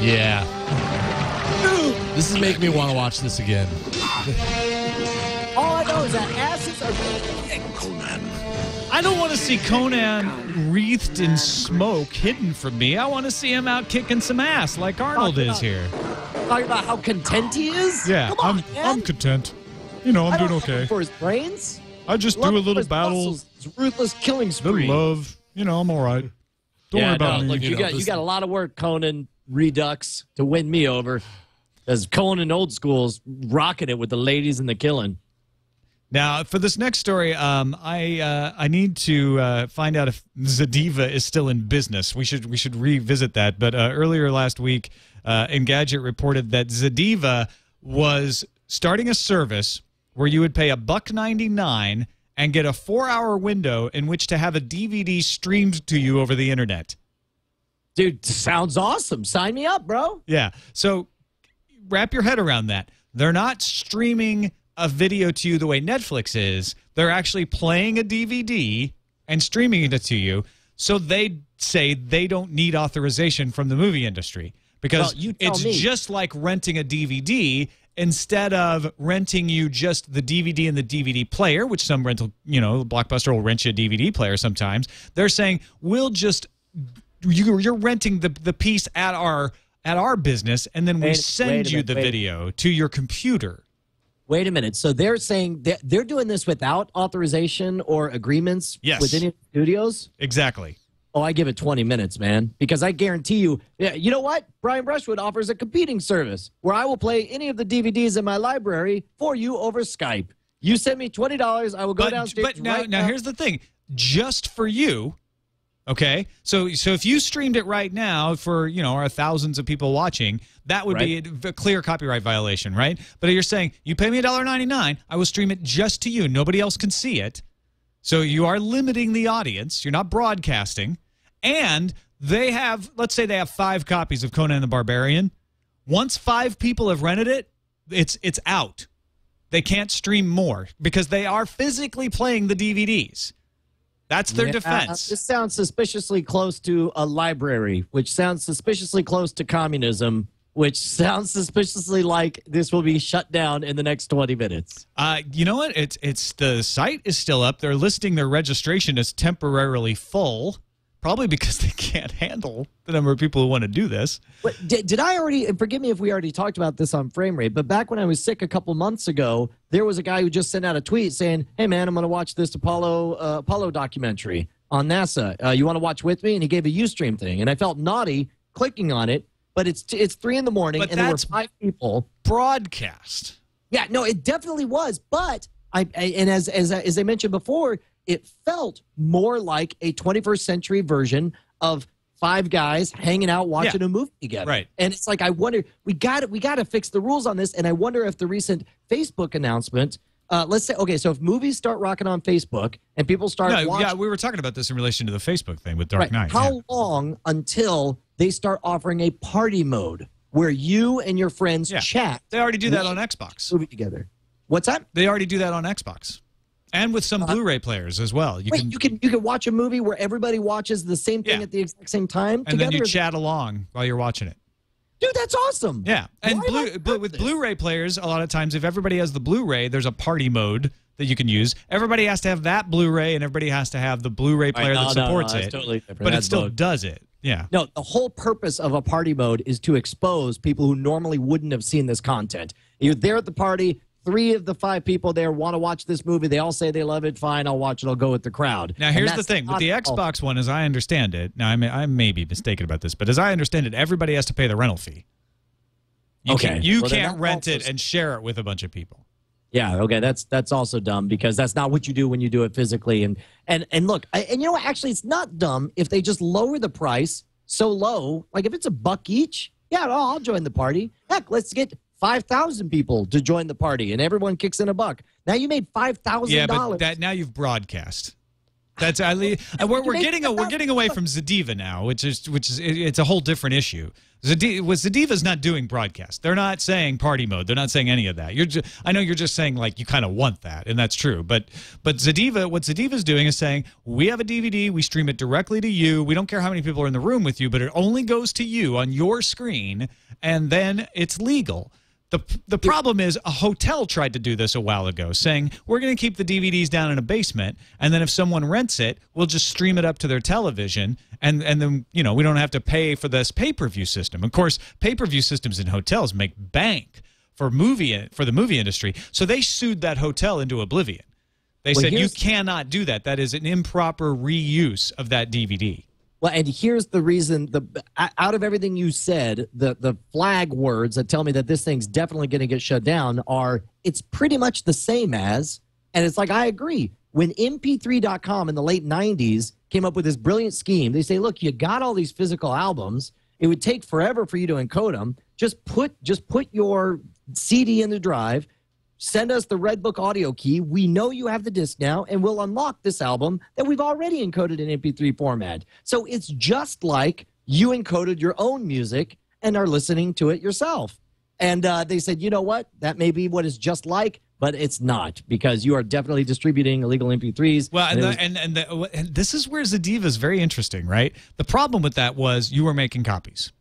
Yeah. This is making me want to watch this again. All I know is that asses are Conan. I don't want to see Conan wreathed in smoke, hidden from me. I want to see him out kicking some ass like Arnold talking is about, here. Talking about how content he is? Yeah, Come on, I'm, man. I'm content. You know, I'm I don't doing okay. For his brains? I just love do a little battle. It's ruthless killing spree. The love. You know, I'm all right. Don't yeah, worry about no, me. Look, you, you, know, got, you got a lot of work, Conan. Redux to win me over, as Conan Old School's rocking it with the ladies and the killing. Now, for this next story, um, I uh, I need to uh, find out if Zediva is still in business. We should we should revisit that. But uh, earlier last week, uh, Engadget reported that Zediva was starting a service where you would pay a buck ninety nine and get a four hour window in which to have a D V D streamed to you over the internet. Dude, sounds awesome. Sign me up, bro. Yeah. So wrap your head around that. They're not streaming a video to you the way Netflix is. They're actually playing a D V D and streaming it to you. So they say they don't need authorization from the movie industry because well, you tell it's me. just like renting a D V D instead of renting you just the D V D and the D V D player, which some rental, you know, Blockbuster will rent you a D V D player sometimes. They're saying we'll just... You, you're renting the the piece at our at our business, and then we wait, send wait you minute, the video minute. to your computer. Wait a minute. So they're saying they're, they're doing this without authorization or agreements yes. with any studios? Exactly. Oh, I give it twenty minutes, man, because I guarantee you, yeah, you know what? Brian Brushwood offers a competing service where I will play any of the D V Ds in my library for you over Skype. You send me twenty dollars, I will go but, downstairs But now, right now, now here's the thing. Just for you... Okay, so so if you streamed it right now for, you know, our thousands of people watching, that would right. be a, a clear copyright violation, right? But you're saying, you pay me a dollar ninety-nine, I will stream it just to you. Nobody else can see it. So you are limiting the audience. You're not broadcasting. And they have, let's say they have five copies of Conan the Barbarian. Once five people have rented it, it's it's out. They can't stream more because they are physically playing the D V Ds. That's their yeah, defense. Uh, this sounds suspiciously close to a library, which sounds suspiciously close to communism, which sounds suspiciously like this will be shut down in the next twenty minutes. Uh, you know what? It's, it's the site is still up. They're listing their registration as temporarily full, probably because they can't handle the number of people who want to do this. But did, did I already, and forgive me if we already talked about this on Frame Rate, but back when I was sick a couple months ago, there was a guy who just sent out a tweet saying, hey, man, I'm going to watch this Apollo uh, Apollo documentary on NASA. Uh, you want to watch with me? And he gave a Ustream thing. And I felt naughty clicking on it, but it's it's three in the morning, but and there were five people. Broadcast. Yeah, no, it definitely was. But, I, I and as, as, as I mentioned before, it felt more like a twenty-first century version of five guys hanging out watching yeah. a movie together. Right. And it's like, I wonder, we got we got to fix the rules on this. And I wonder if the recent Facebook announcement, uh, let's say, okay, so if movies start rocking on Facebook and people start no, watching. Yeah, we were talking about this in relation to the Facebook thing with Dark right. Knight. How yeah. long until they start offering a party mode where you and your friends yeah. chat? They already do that on Xbox. Movie together. What's that? They already do that on Xbox. And with some uh, Blu-ray players as well. You, wait, can, you can you can watch a movie where everybody watches the same thing yeah. at the exact same time. And together. Then you chat along while you're watching it. Dude, that's awesome. Yeah. And Blu Blu with Blu-ray players, a lot of times, if everybody has the Blu-ray, there's a party mode that you can use. Everybody has to have that Blu-ray, and everybody has to have the Blu-ray player right, no, that supports no, no, it. Totally but that's it still bug. Does it. Yeah. No, the whole purpose of a party mode is to expose people who normally wouldn't have seen this content. You're there at the party. Three of the five people there want to watch this movie. They all say they love it. Fine, I'll watch it. I'll go with the crowd. Now, here's the thing. With the Xbox One, as I understand it, now I may, I may be mistaken about this, but as I understand it, everybody has to pay the rental fee. You okay. Can't, you well, can't rent it and share it with a bunch of people. Yeah, okay, that's that's also dumb because that's not what you do when you do it physically. And, and, and look, I, and you know what? Actually, it's not dumb if they just lower the price so low. Like if it's a buck each, yeah, I'll, I'll join the party. Heck, let's get five thousand people to join the party, and everyone kicks in a buck. Now you made five thousand dollars. Yeah, but that, now you've broadcast. That's at least, we're, we're getting a, we're getting away from Zediva now, which is which is it's a whole different issue. Zediva, Zediva's not doing broadcast. They're not saying party mode. They're not saying any of that. You're just, I know you're just saying like you kind of want that, and that's true. But but Zediva, what Zediva's doing is saying we have a D V D, we stream it directly to you. We don't care how many people are in the room with you, but it only goes to you on your screen, and then it's legal. The, the problem is a hotel tried to do this a while ago, saying, we're going to keep the D V Ds down in a basement, and then if someone rents it, we'll just stream it up to their television, and, and then, you know, we don't have to pay for this pay-per-view system. Of course, pay-per-view systems in hotels make bank for, movie, for the movie industry, so they sued that hotel into oblivion. They well, said, you cannot do that. That is an improper reuse of that D V D. Well, and here's the reason, the out of everything you said, the, the flag words that tell me that this thing's definitely going to get shut down are, it's pretty much the same as, and it's like, I agree. When M P three dot com in the late nineties came up with this brilliant scheme, they say, look, you got all these physical albums. It would take forever for you to encode them. Just put, just put your C D in the drive. Send us the Red Book audio key. We know you have the disc now, and we'll unlock this album that we've already encoded in M P three format. So it's just like you encoded your own music and are listening to it yourself. And uh, they said, you know what? That may be what it's just like, but it's not because you are definitely distributing illegal M P threes. Well, and, and, the, and, and, the, and this is where Zediva is very interesting, right? The problem with that was you were making copies,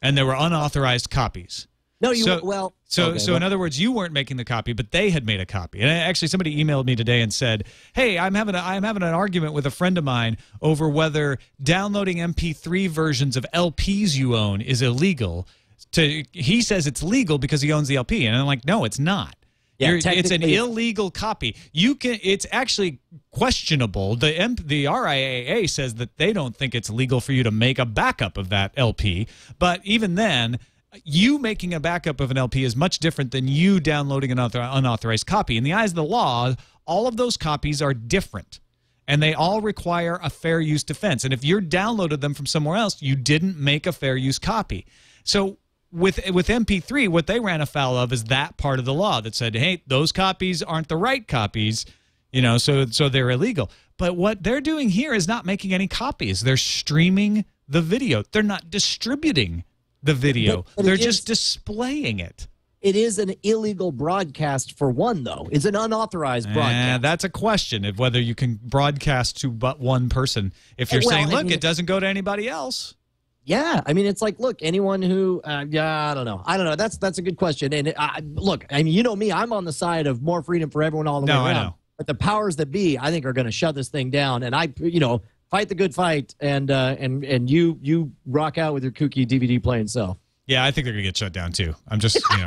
and there were unauthorized copies. No, you so, well. So, okay, so well. in other words, you weren't making the copy, but they had made a copy. And actually, somebody emailed me today and said, "Hey, I'm having a, I'm having an argument with a friend of mine over whether downloading M P three versions of L Ps you own is illegal." To he says it's legal because he owns the L P, and I'm like, "No, it's not. Yeah, it's an illegal copy. You can. It's actually questionable. The M the R I A A says that they don't think it's legal for you to make a backup of that L P, but even then." You making a backup of an L P is much different than you downloading an unauthor- unauthorized copy. In the eyes of the law, all of those copies are different. and they all require a fair use defense. And if you downloaded them from somewhere else, you didn't make a fair use copy. So with, with M P three, what they ran afoul of is that part of the law that said, hey, those copies aren't the right copies, you know, so, so they're illegal. But what they're doing here is not making any copies. They're streaming the video. They're not distributing the video. But, but they're just is, displaying it. It is an illegal broadcast for one, though. It's an unauthorized broadcast. Uh, that's a question of whether you can broadcast to but one person. If you're well, saying, look, I mean, it doesn't go to anybody else. Yeah, I mean, it's like, look, anyone who, uh, yeah, I don't know, I don't know. That's that's a good question. And I, look, I mean, you know me, I'm on the side of more freedom for everyone all the no, way around. I know. But the powers that be, I think, are going to shut this thing down. And I, you know, fight the good fight, and uh, and and you you rock out with your kooky D V D playing self. Yeah, I think they're gonna get shut down too. I'm just, you know.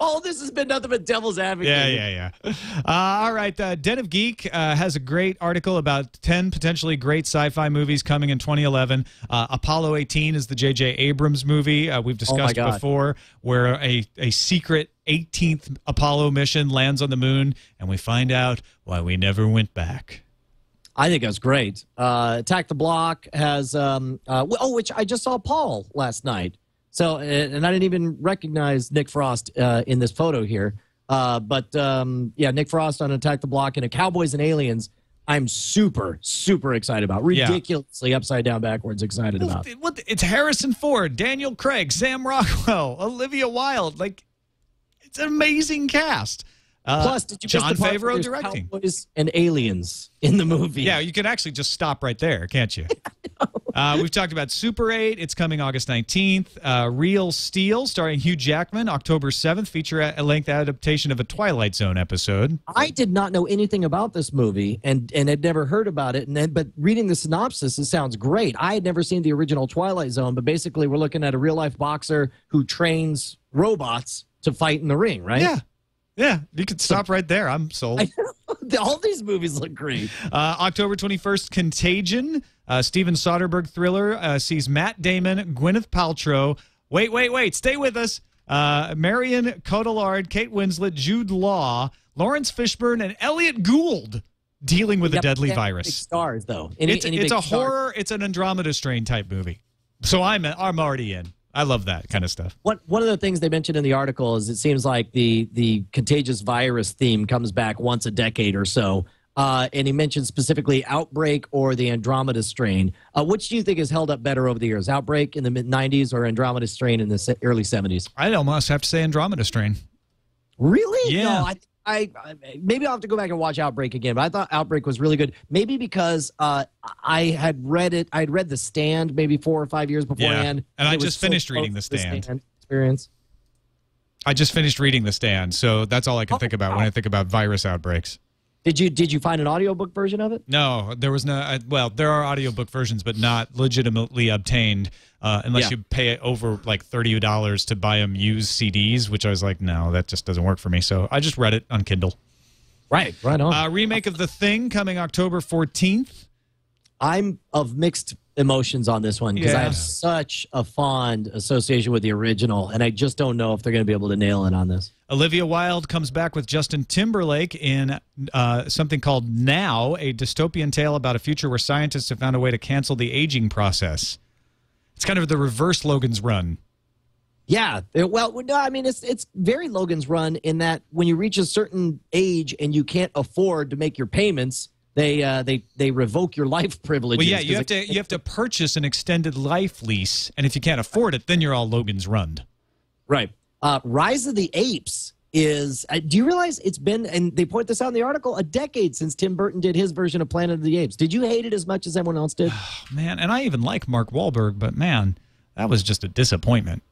All this has been nothing but devil's advocate. Yeah, yeah, yeah. Uh, all right. Uh, Den of Geek uh, has a great article about ten potentially great sci-fi movies coming in twenty eleven. Uh, Apollo eighteen is the J J Abrams movie uh, we've discussed oh before, where a, a secret eighteenth Apollo mission lands on the moon, and we find out why we never went back. I think that's great. Uh, Attack the Block has um, – uh, oh, which I just saw Paul last night. So, and I didn't even recognize Nick Frost uh, in this photo here. Uh, but, um, yeah, Nick Frost on Attack the Block and a Cowboys and Aliens I'm super, super excited about. Ridiculously yeah. upside down backwards excited well, about. What the, it's Harrison Ford, Daniel Craig, Sam Rockwell, Olivia Wilde. Like, it's an amazing cast. Uh, Plus, did you John Favreau directing. Cowboys and Aliens in the movie. Yeah, you can actually just stop right there, can't you? uh, we've talked about Super eight. It's coming August nineteenth. Uh, Real Steel, starring Hugh Jackman, October seventh, feature-length adaptation of a Twilight Zone episode. I did not know anything about this movie and, and had never heard about it. And then, but reading the synopsis, it sounds great. I had never seen the original Twilight Zone, but basically we're looking at a real-life boxer who trains robots to fight in the ring, right? Yeah. Yeah, you could stop right there. I'm sold. All these movies look great. Uh, October twenty-first, Contagion. Uh, Steven Soderbergh thriller uh, sees Matt Damon, Gwyneth Paltrow. Wait, wait, wait. Stay with us. Uh, Marion Cotillard, Kate Winslet, Jude Law, Lawrence Fishburne, and Elliot Gould dealing with yep, a deadly virus. Big stars, though. Any, it's any it's a stars? horror. It's an Andromeda Strain type movie. So I'm I'm already in. I love that kind of stuff. What, one of the things they mentioned in the article is it seems like the, the contagious virus theme comes back once a decade or so. Uh, and he mentioned specifically Outbreak or the Andromeda Strain. Uh, which do you think has held up better over the years? Outbreak in the mid nineties or Andromeda Strain in the early seventies? I'd almost have to say Andromeda Strain. Really? Yeah. No, I, I, I, maybe I'll have to go back and watch Outbreak again, but I thought Outbreak was really good. Maybe because uh, I had read it, I had read The Stand maybe four or five years beforehand. Yeah. And, and I just finished so reading The Stand. The Stand experience. I just finished reading The Stand, so that's all I can oh, think about wow. when I think about virus outbreaks. Did you did you find an audiobook version of it? No, there was no. I, well, there are audiobook versions, but not legitimately obtained uh, unless yeah. you pay over like thirty dollars to buy them used C Ds. Which I was like, no, that just doesn't work for me. So I just read it on Kindle. Right, right on. Uh, remake of The Thing coming October fourteenth. I'm of mixed emotions on this one because yeah. I have such a fond association with the original, and I just don't know if they're going to be able to nail it on this. Olivia Wilde comes back with Justin Timberlake in uh, something called Now, a dystopian tale about a future where scientists have found a way to cancel the aging process. It's kind of the reverse Logan's Run. Yeah. Well, no, I mean, it's, it's very Logan's Run in that when you reach a certain age and you can't afford to make your payments, they uh, they they revoke your life privileges. Well, yeah, you have to you have to purchase an extended life lease, and if you can't afford it, then you're all Logan's Run. Right. Uh, Rise of the Apes is. Uh, do you realize it's been, and they point this out in the article, a decade since Tim Burton did his version of Planet of the Apes. Did you hate it as much as everyone else did? Oh, man, and I even like Mark Wahlberg, but man, that was just a disappointment.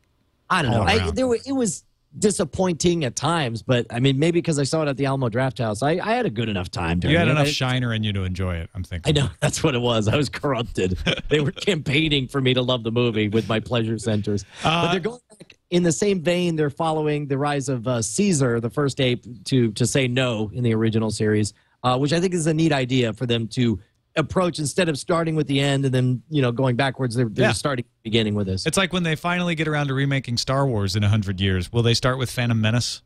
I don't know. I, there were, it was. disappointing at times, but I mean, maybe because I saw it at the Alamo Drafthouse, I, I had a good enough time. You had it. enough I, shiner in you to enjoy it, I'm thinking. I know. That's what it was. I was corrupted. They were campaigning for me to love the movie with my pleasure centers. Uh, but they're going back in the same vein. They're following the rise of uh, Caesar, the first ape, to, to say no in the original series, uh, which I think is a neat idea for them to approach instead of starting with the end and then, you know, going backwards. They're, they're yeah. starting beginning with this. It's like when they finally get around to remaking Star Wars in a hundred years. Will they start with Phantom Menace?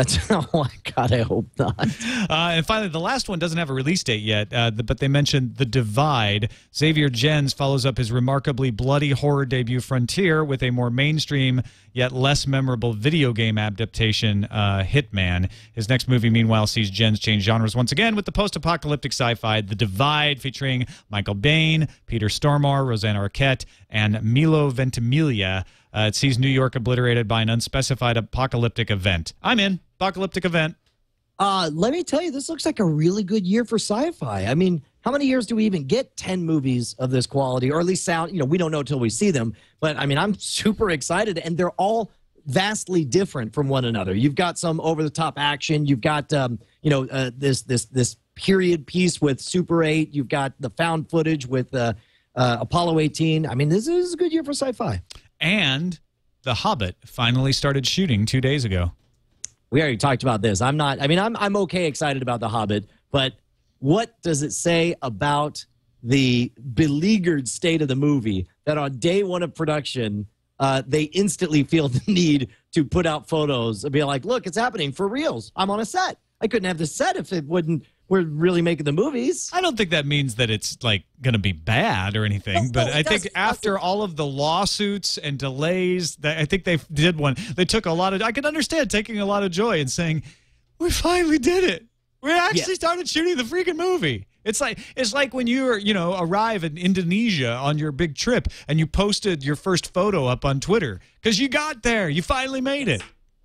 That's oh my God, I hope not. Uh, and finally, the last one doesn't have a release date yet, uh, but they mentioned The Divide. Xavier Jens follows up his remarkably bloody horror debut Frontier with a more mainstream yet less memorable video game adaptation, uh, Hitman. His next movie, meanwhile, sees Jens change genres once again with the post-apocalyptic sci-fi The Divide, featuring Michael Biehn, Peter Stormare, Rosanna Arquette, and Milo Ventimiglia. Uh, it sees New York obliterated by an unspecified apocalyptic event. I'm in. Apocalyptic event. Uh, let me tell you, this looks like a really good year for sci-fi. I mean, how many years do we even get ten movies of this quality, or at least sound, you know, we don't know till we see them. But, I mean, I'm super excited, and they're all vastly different from one another. You've got some over-the-top action. You've got, um, you know, uh, this this this period piece with Super eight. You've got the found footage with uh, uh, Apollo eighteen. I mean, this is a good year for sci-fi. And The Hobbit finally started shooting two days ago. We already talked about this. I'm not, I mean, I'm, I'm okay excited about The Hobbit, but what does it say about the beleaguered state of the movie that on day one of production, uh, they instantly feel the need to put out photos and be like, look, it's happening for reals. I'm on a set. I couldn't have this set if it wouldn't. We're really making the movies. I don't think that means that it's, like, going to be bad or anything. No, but no, I think after all of the lawsuits and delays, that I think they did one. They took a lot of – I can understand taking a lot of joy and saying, we finally did it. We actually yeah. started shooting the freaking movie. It's like it's like when you, you know, arrive in Indonesia on your big trip and you posted your first photo up on Twitter because you got there. You finally made it.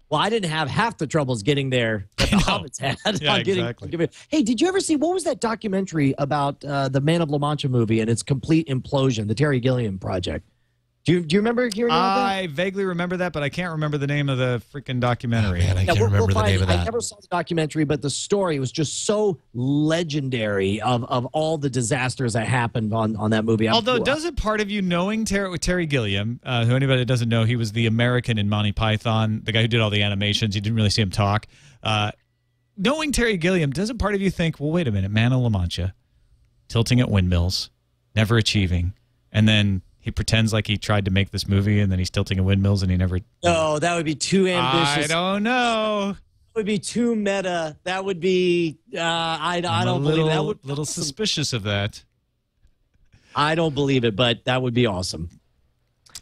Well, I didn't have half the troubles getting there that the Hobbits had. Yeah, getting, exactly. Hey, did you ever see, what was that documentary about uh, the Man of La Mancha movie and its complete implosion, the Terry Gilliam project? Do you, do you remember hearing about that? I vaguely remember that, but I can't remember the name of the freaking documentary. Oh, man, I yeah, can't we'll, remember we'll the name of that. I never saw the documentary, but the story was just so legendary of, of all the disasters that happened on, on that movie. Although, doesn't part of you knowing Terry, Terry Gilliam, uh, who anybody that doesn't know, he was the American in Monty Python, the guy who did all the animations. You didn't really see him talk. Uh, knowing Terry Gilliam, doesn't part of you think, well, wait a minute, Man of La Mancha, tilting at windmills, never achieving, and then... he pretends like he tried to make this movie, and then he's tilting at windmills, and he never... No, that would be too ambitious. I don't know. That would be too meta. That would be... Uh, I, I don't little, believe that. would. little awesome. suspicious of that. I don't believe it, but that would be awesome.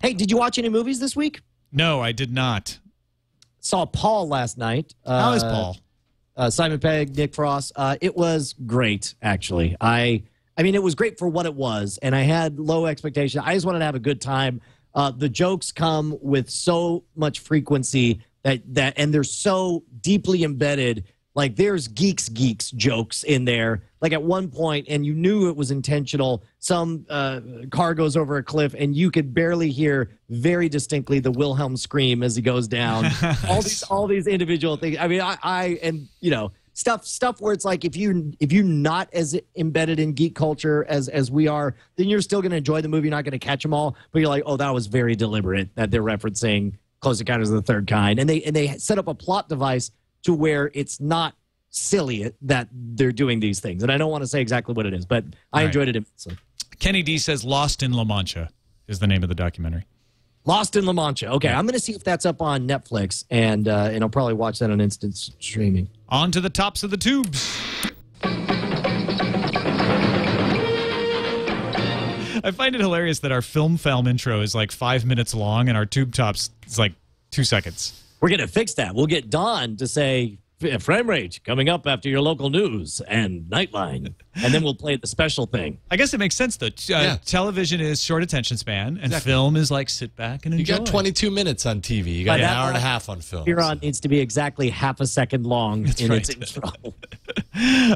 Hey, did you watch any movies this week? No, I did not. Saw Paul last night. How uh, is Paul? Uh, Simon Pegg, Nick Frost. Uh, it was great, actually. I... I mean, it was great for what it was, and I had low expectations. I just wanted to have a good time. Uh, the jokes come with so much frequency that that, and they're so deeply embedded. Like, there's geeks, geeks jokes in there. Like, at one point, and you knew it was intentional, some uh, car goes over a cliff, and you could barely hear very distinctly the Wilhelm scream as he goes down. all these, all these individual things. I mean, I, I and, you know, Stuff, stuff where it's like if you if you're not as embedded in geek culture as as we are, then you're still going to enjoy the movie. You're not going to catch them all, but you're like, oh, that was very deliberate that they're referencing Close Encounters of the Third Kind, and they and they set up a plot device to where it's not silly that they're doing these things. And I don't want to say exactly what it is, but I all enjoyed right. it immensely. Kenny D says, "Lost in La Mancha" is the name of the documentary. Lost in La Mancha. Okay, I'm going to see if that's up on Netflix, and uh, and I'll probably watch that on instant streaming. On to the tops of the tubes. I find it hilarious that our film film intro is like five minutes long, and our tube tops is like two seconds. We're going to fix that. We'll get Don to say... Frame Rate coming up after your local news and Nightline, and then we'll play the special thing. I guess it makes sense, though. Uh, yeah. Television is short attention span, and exactly. film is like sit back and enjoy. You got twenty-two minutes on T V. You got an hour and a half on film. Huron needs to be exactly half a second long That's in right. its intro.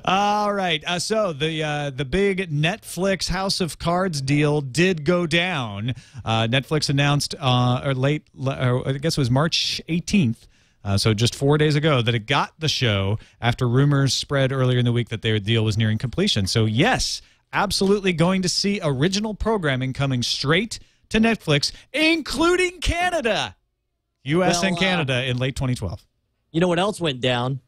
All right. Uh, so the uh, the big Netflix House of Cards deal did go down. Uh, Netflix announced, uh, or late, or I guess it was March eighteenth. Uh, so just four days ago that it got the show after rumors spread earlier in the week that their deal was nearing completion. So, yes, absolutely going to see original programming coming straight to Netflix, including Canada, U S well, and Canada uh, in late twenty twelve. You know what else went down?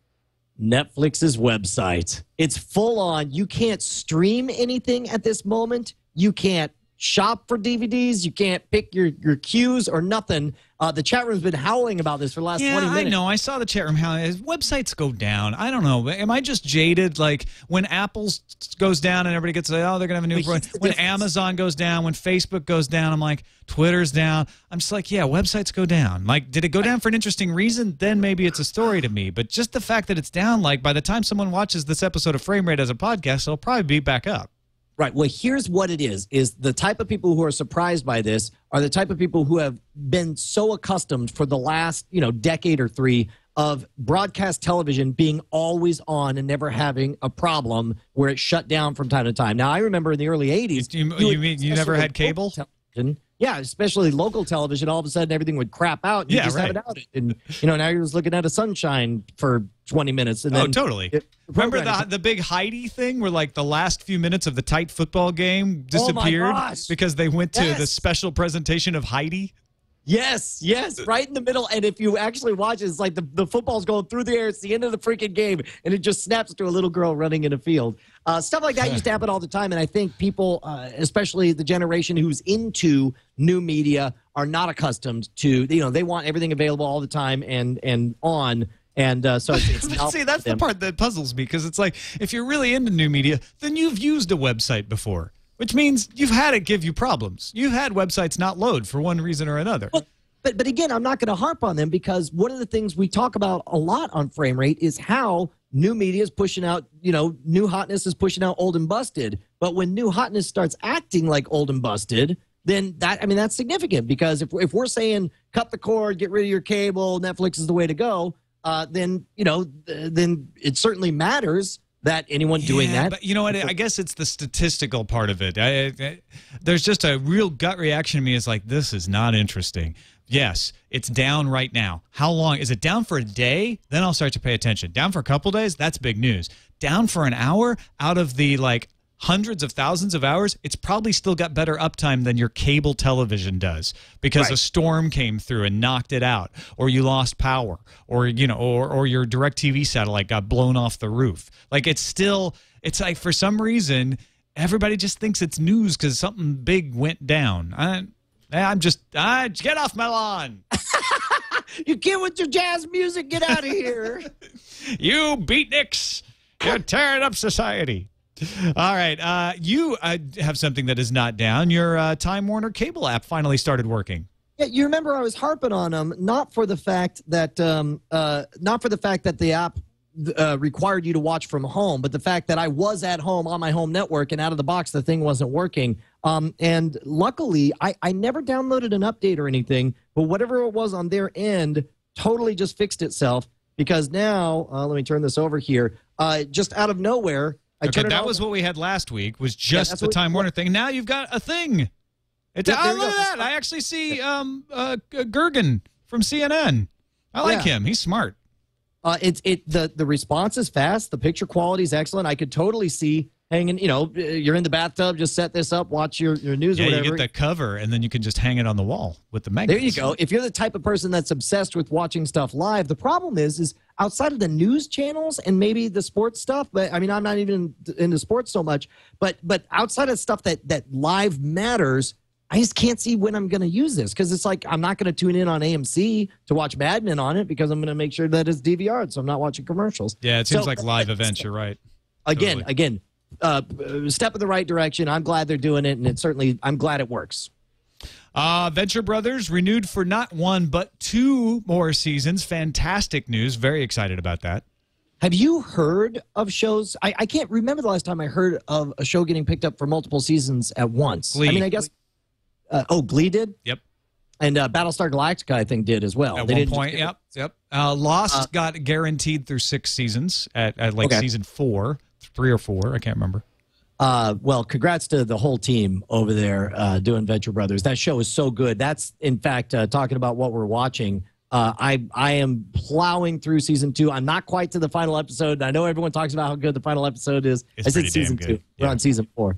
Netflix's website. It's full on. You can't stream anything at this moment. You can't shop for D V Ds. You can't pick your, your cues or nothing. Uh, the chat room's been howling about this for the last yeah, twenty minutes. I know. I saw the chat room howling. As websites go down. I don't know. Am I just jaded? Like when Apple's goes down and everybody gets, oh, they're going to have a new brand. When Amazon goes down, when Facebook goes down, I'm like, Twitter's down. I'm just like, yeah, websites go down. Like, did it go down for an interesting reason? Then maybe it's a story to me. But just the fact that it's down, like by the time someone watches this episode of Frame Rate as a podcast, it'll probably be back up. Right. Well, here's what it is, is the type of people who are surprised by this are the type of people who have been so accustomed for the last, you know, decade or three of broadcast television being always on and never having a problem where it shut down from time to time. Now, I remember in the early eighties. You, you, you mean you never had cable? Yeah, especially local television. All of a sudden, everything would crap out. And you yeah, just right. have it out. And, you know, now you're just looking at a sunshine for twenty minutes. And then oh, totally. It, the Remember the, the big Heidi thing where, like, the last few minutes of the tight football game disappeared oh because they went to yes. the special presentation of Heidi? Yes, yes, right in the middle. And if you actually watch it, it's like the, the football's going through the air. It's the end of the freaking game, and it just snaps to a little girl running in a field. Uh, stuff like that used to happen all the time, and I think people, uh, especially the generation who's into new media, are not accustomed to, you know, they want everything available all the time and, and on. And uh, so it's, it's see, that's the part that puzzles me, because it's like if you're really into new media, then you've used a website before. Which means you've had it give you problems. You've had websites not load for one reason or another. Well, but, but again, I'm not going to harp on them, because one of the things we talk about a lot on Frame Rate is how new media is pushing out, you know, new hotness is pushing out old and busted. But when new hotness starts acting like old and busted, then that, I mean, that's significant. Because if, if we're saying cut the cord, get rid of your cable, Netflix is the way to go, uh, then, you know, th then it certainly matters that anyone doing yeah, that. But you know what? I guess it's the statistical part of it. I, I, there's just a real gut reaction to me. It's like, this is not interesting. Yes, it's down right now. How long? Is it down for a day? Then I'll start to pay attention. Down for a couple days? That's big news. Down for an hour? Out of the, like, hundreds of thousands of hours, it's probably still got better uptime than your cable television does, because right. a storm came through and knocked it out, or you lost power, or you know, or or your DirecTV satellite got blown off the roof. Like, it's still, it's like for some reason everybody just thinks it's news because something big went down. I, I'm just, I get off my lawn. You get with your jazz music. Get out of here. You beatniks. You're tearing up society. All right. Uh, you uh, have something that is not down. Your uh, Time Warner cable app finally started working. Yeah, you remember I was harping on them, not for the fact that um, uh, not for the fact that the app uh, required you to watch from home, but the fact that I was at home on my home network, and out of the box, the thing wasn't working. Um, and luckily, I, I never downloaded an update or anything, but whatever it was on their end totally just fixed itself, because now, uh, let me turn this over here, uh, just out of nowhere, I okay, that was what we had last week, was just yeah, the Time Warner thing. Now you've got a thing. It's, yeah, oh, look at that. I actually see um, uh, Gergen from C N N. I like yeah. him. He's smart. Uh, it's it the, the response is fast. The picture quality is excellent. I could totally see hanging, you know, you're in the bathtub, just set this up, watch your, your news yeah, or whatever. You get the cover, and then you can just hang it on the wall with the magnet. There you go. If you're the type of person that's obsessed with watching stuff live, the problem is, is outside of the news channels and maybe the sports stuff, but I mean, I'm not even into sports so much, but but outside of stuff that that live matters, I just can't see when I'm going to use this, because it's like, I'm not going to tune in on A M C to watch Mad Men on it, because I'm going to make sure that it's D V R'd, so I'm not watching commercials. Yeah, it seems so, like live events, you're right. Again, totally. again, uh, step in the right direction. I'm glad they're doing it, and it certainly, I'm glad it works. Uh, Venture Brothers renewed for not one, but two more seasons. Fantastic news. Very excited about that. Have you heard of shows? I, I can't remember the last time I heard of a show getting picked up for multiple seasons at once. Glee. I mean, I guess. Uh, oh, Glee did? Yep. And uh, Battlestar Galactica, I think, did as well. At they one didn't point, yep. It. yep. Uh, Lost uh, got guaranteed through six seasons at, at like okay. season four, three or four. I can't remember. Uh, well, congrats to the whole team over there uh, doing Venture Brothers. That show is so good. That's, in fact, uh, talking about what we're watching. Uh, I, I am plowing through season two. I'm not quite to the final episode. I know everyone talks about how good the final episode is. It's I said season two. Yeah. We're on season four.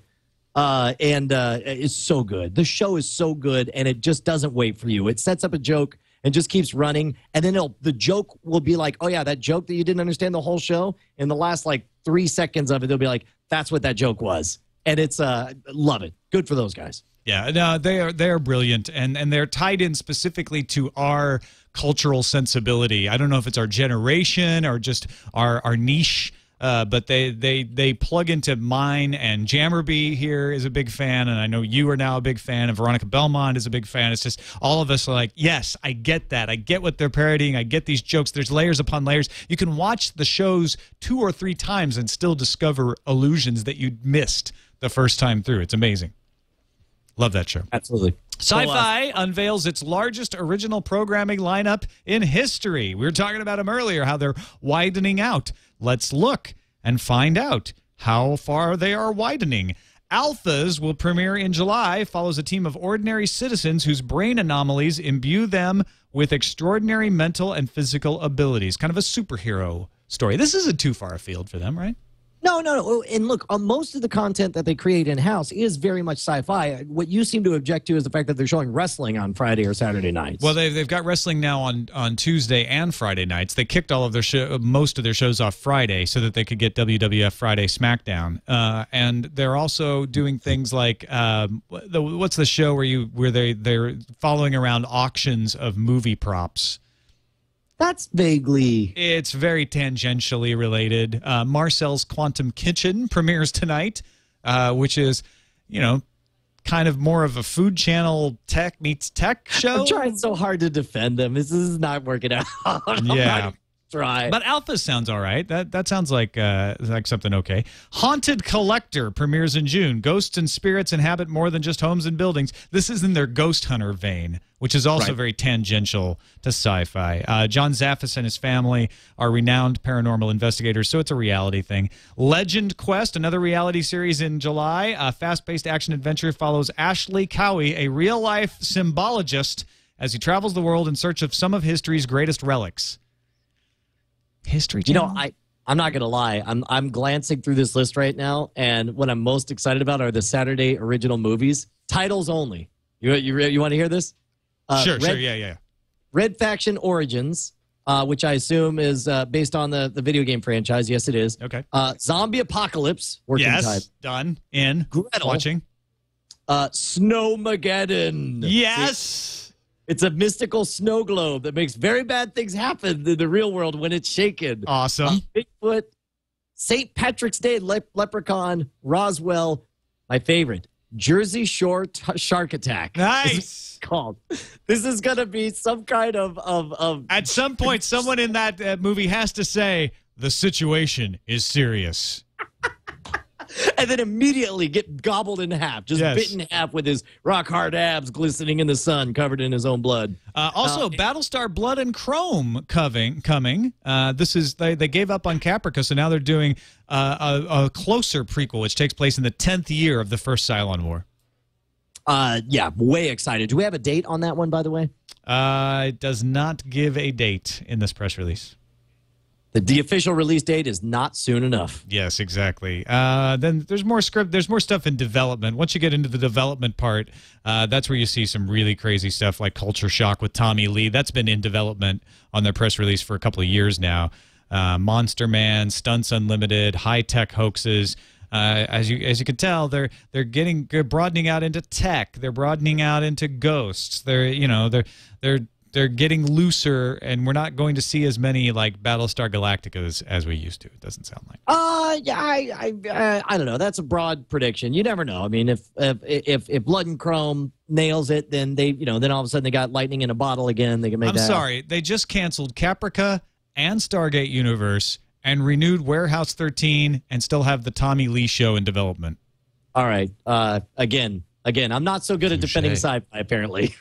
Uh, and uh, it's so good. The show is so good, and it just doesn't wait for you. It sets up a joke and just keeps running. And then it'll, the joke will be like, oh, yeah, that joke that you didn't understand the whole show. In the last, like, three seconds of it, they'll be like, that's what that joke was. And it's, uh, love it. Good for those guys. Yeah, no, they are they are brilliant, and and they're tied in specifically to our cultural sensibility. I don't know if it's our generation or just our our niche, uh, but they they they plug into mine, and Jammerbee here is a big fan, and I know you are now a big fan, and Veronica Belmont is a big fan. It's just all of us are like, yes, I get that, I get what they're parodying, I get these jokes. There's layers upon layers. You can watch the shows two or three times and still discover allusions that you missed the first time through. It's amazing. Love that show. Absolutely. Sci-Fi unveils its largest original programming lineup in history. We were talking about them earlier, how they're widening out. Let's look and find out how far they are widening. Alphas will premiere in July, follows a team of ordinary citizens whose brain anomalies imbue them with extraordinary mental and physical abilities. Kind of a superhero story. This isn't too far afield for them, right? No, no, no. And look, uh, most of the content that they create in-house is very much sci-fi. What you seem to object to is the fact that they're showing wrestling on Friday or Saturday nights. Well, they've, they've got wrestling now on, on Tuesday and Friday nights. They kicked all of their show, most of their shows off Friday so that they could get W W F Friday SmackDown. Uh, and they're also doing things like, um, the, what's the show where, you, where they, they're following around auctions of movie props? That's vaguely... It's very tangentially related. Uh, Marcel's Quantum Kitchen premieres tonight, uh, which is, you know, kind of more of a Food Channel tech meets tech show. I'm trying so hard to defend them. This is not working out. Yeah. Try. But Alpha sounds all right. That that sounds like uh, like something okay. Haunted Collector premieres in June. Ghosts and spirits inhabit more than just homes and buildings. This is in their Ghost Hunter vein, which is also right. very tangential to sci-fi. Uh, John Zaffis and his family are renowned paranormal investigators, so it's a reality thing. Legend Quest, another reality series in July. A fast-paced action adventure follows Ashley Cowie, a real-life symbologist, as he travels the world in search of some of history's greatest relics. History Channel. You know, I, I'm not going to lie. I'm, I'm glancing through this list right now, and what I'm most excited about are the Saturday original movies. Titles only. You, you, you want to hear this? Uh, sure, Red, sure, yeah, yeah. Red Faction Origins, uh, which I assume is uh, based on the, the video game franchise. Yes, it is. Okay. Uh, Zombie Apocalypse. Working yes, type. done. In. Gretel. Watching. Uh, Snowmageddon. Yes. See? It's a mystical snow globe that makes very bad things happen in the real world when it's shaken. Awesome. Bigfoot, Saint Patrick's Day, Le Leprechaun, Roswell, my favorite, Jersey Shore T Shark Attack. Nice. Called. This is going to be some kind of, of, of... At some point, someone in that uh, movie has to say, the situation is serious. And then immediately get gobbled in half, just yes. bitten in half with his rock-hard abs glistening in the sun, covered in his own blood. Uh, also, uh, Battlestar Blood and Chrome coming. coming. Uh, this is they, they gave up on Caprica, so now they're doing uh, a, a closer prequel, which takes place in the tenth year of the first Cylon War. Uh, yeah, way excited. Do we have a date on that one, by the way? Uh, it does not give a date in this press release. The, the official release date is not soon enough. Yes, exactly. Uh, then there's more script. There's more stuff in development. Once you get into the development part, uh, that's where you see some really crazy stuff like Culture Shock with Tommy Lee. That's been in development on their press release for a couple of years now. Uh, Monster Man, Stunts Unlimited, high-tech hoaxes. Uh, as you as you can tell, they're they're getting they're broadening out into tech. They're broadening out into ghosts. They're you know they're they're. They're getting looser, and we're not going to see as many like Battlestar Galacticas as we used to. It doesn't sound like. Uh, yeah, I, I, I don't know. That's a broad prediction. You never know. I mean, if if if, if Blood and Chrome nails it, then they, you know, then all of a sudden they got lightning in a bottle again. They can make. I'm that sorry, out. They just canceled Caprica and Stargate Universe and renewed Warehouse thirteen, and still have the Tommy Lee show in development. All right. Uh, again, again, I'm not so good Touché. at defending sci-fi apparently.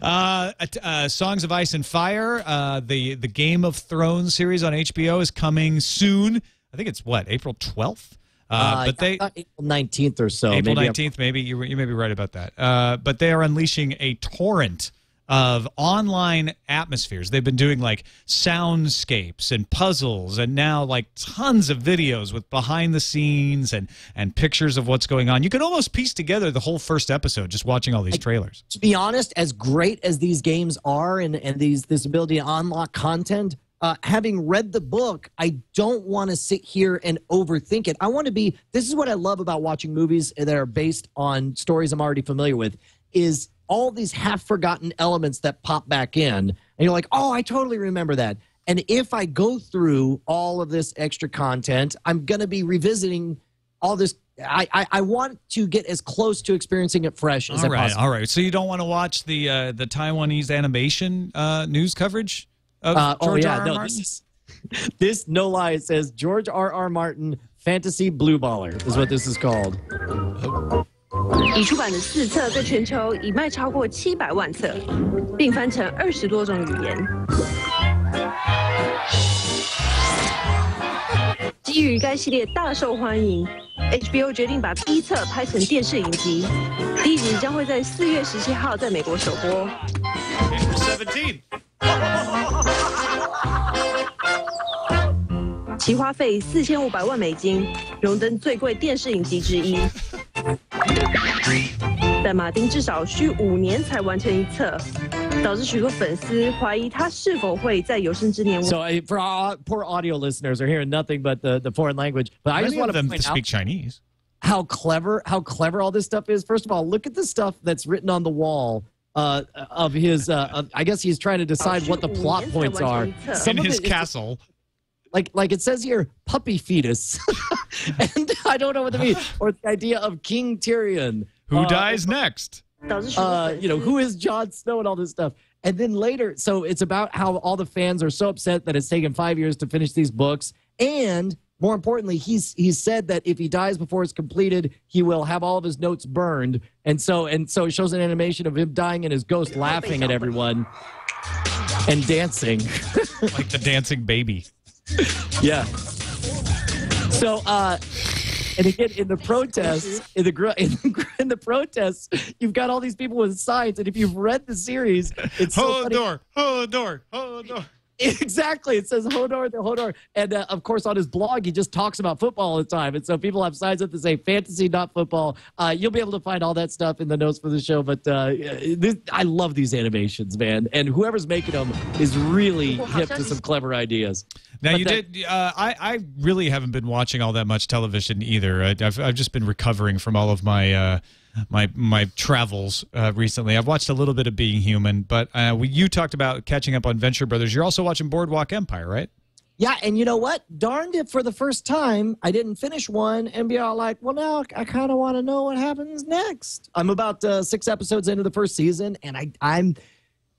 Uh, uh, Songs of Ice and Fire, uh, the the Game of Thrones series on H B O is coming soon. I think it's what April twelfth, uh, uh, but they April nineteenth or so. April nineteenth, maybe you you may be right about that. Uh, but they are unleashing a torrent of online atmospheres. They've been doing like soundscapes and puzzles, and now like tons of videos with behind the scenes and and pictures of what's going on. You can almost piece together the whole first episode just watching all these trailers. I, to be honest, as great as these games are, and and these this ability to unlock content, Uh, having read the book, I don't want to sit here and overthink it. I want to be, this is what I love about watching movies that are based on stories I'm already familiar with, is all these half-forgotten elements that pop back in. And you're like, oh, I totally remember that. And if I go through all of this extra content, I'm going to be revisiting all this. I, I, I want to get as close to experiencing it fresh as possible. All right, all right. So you don't want to watch the, uh, the Taiwanese animation uh, news coverage? Uh, oh yeah, no, this, is, this no lie, it says George R. R. Martin Fantasy Blue Baller is what this is called. Oh. H B O 决定把第一册拍成电视影集，第一集将会在四月十七号在美国首播。其花费四千五百万美金，荣登最贵电视影集之一。但马丁至少需五年才完成一册，导致许多粉丝怀疑他是否会在有生之年。So uh, for our poor audio listeners are hearing nothing but the the foreign language. But I just want them to speak Chinese. How clever! How clever all this stuff is. First of all, look at the stuff that's written on the wall. Uh, of his, uh, of, I guess he's trying to decide what the plot points are. Some in his castle. Like, like it says here, puppy fetus. And I don't know what that means. Or the idea of King Tyrion. Who uh, dies next? Uh, you know, who is Jon Snow and all this stuff. And then later, so it's about how all the fans are so upset that it's taken five years to finish these books. And more importantly, he's he's said that if he dies before it's completed, he will have all of his notes burned. And so and so it shows an animation of him dying and his ghost laughing at everyone and dancing. Like the dancing baby. Yeah. So uh and again, in the protests, in the in the, in the protests, you've got all these people with signs, and if you've read the series, it's so hold the door, hold the door, hold the door. Exactly. It says Hodor, the Hodor. And, uh, of course, on his blog, he just talks about football all the time. And so people have signs up that say fantasy, not football. Uh, you'll be able to find all that stuff in the notes for the show. But uh, this, I love these animations, man. And whoever's making them is really hip to some clever ideas. Now, but you that, did. Uh, I, I really haven't been watching all that much television either. I, I've, I've just been recovering from all of my... Uh, My my travels uh, recently. I've watched a little bit of Being Human, but uh, we, you talked about catching up on Venture Brothers. You're also watching Boardwalk Empire, right? Yeah, and you know what? Darned if for the first time I didn't finish one and be all like, well, now I kind of want to know what happens next. I'm about uh, six episodes into the first season, and I, I'm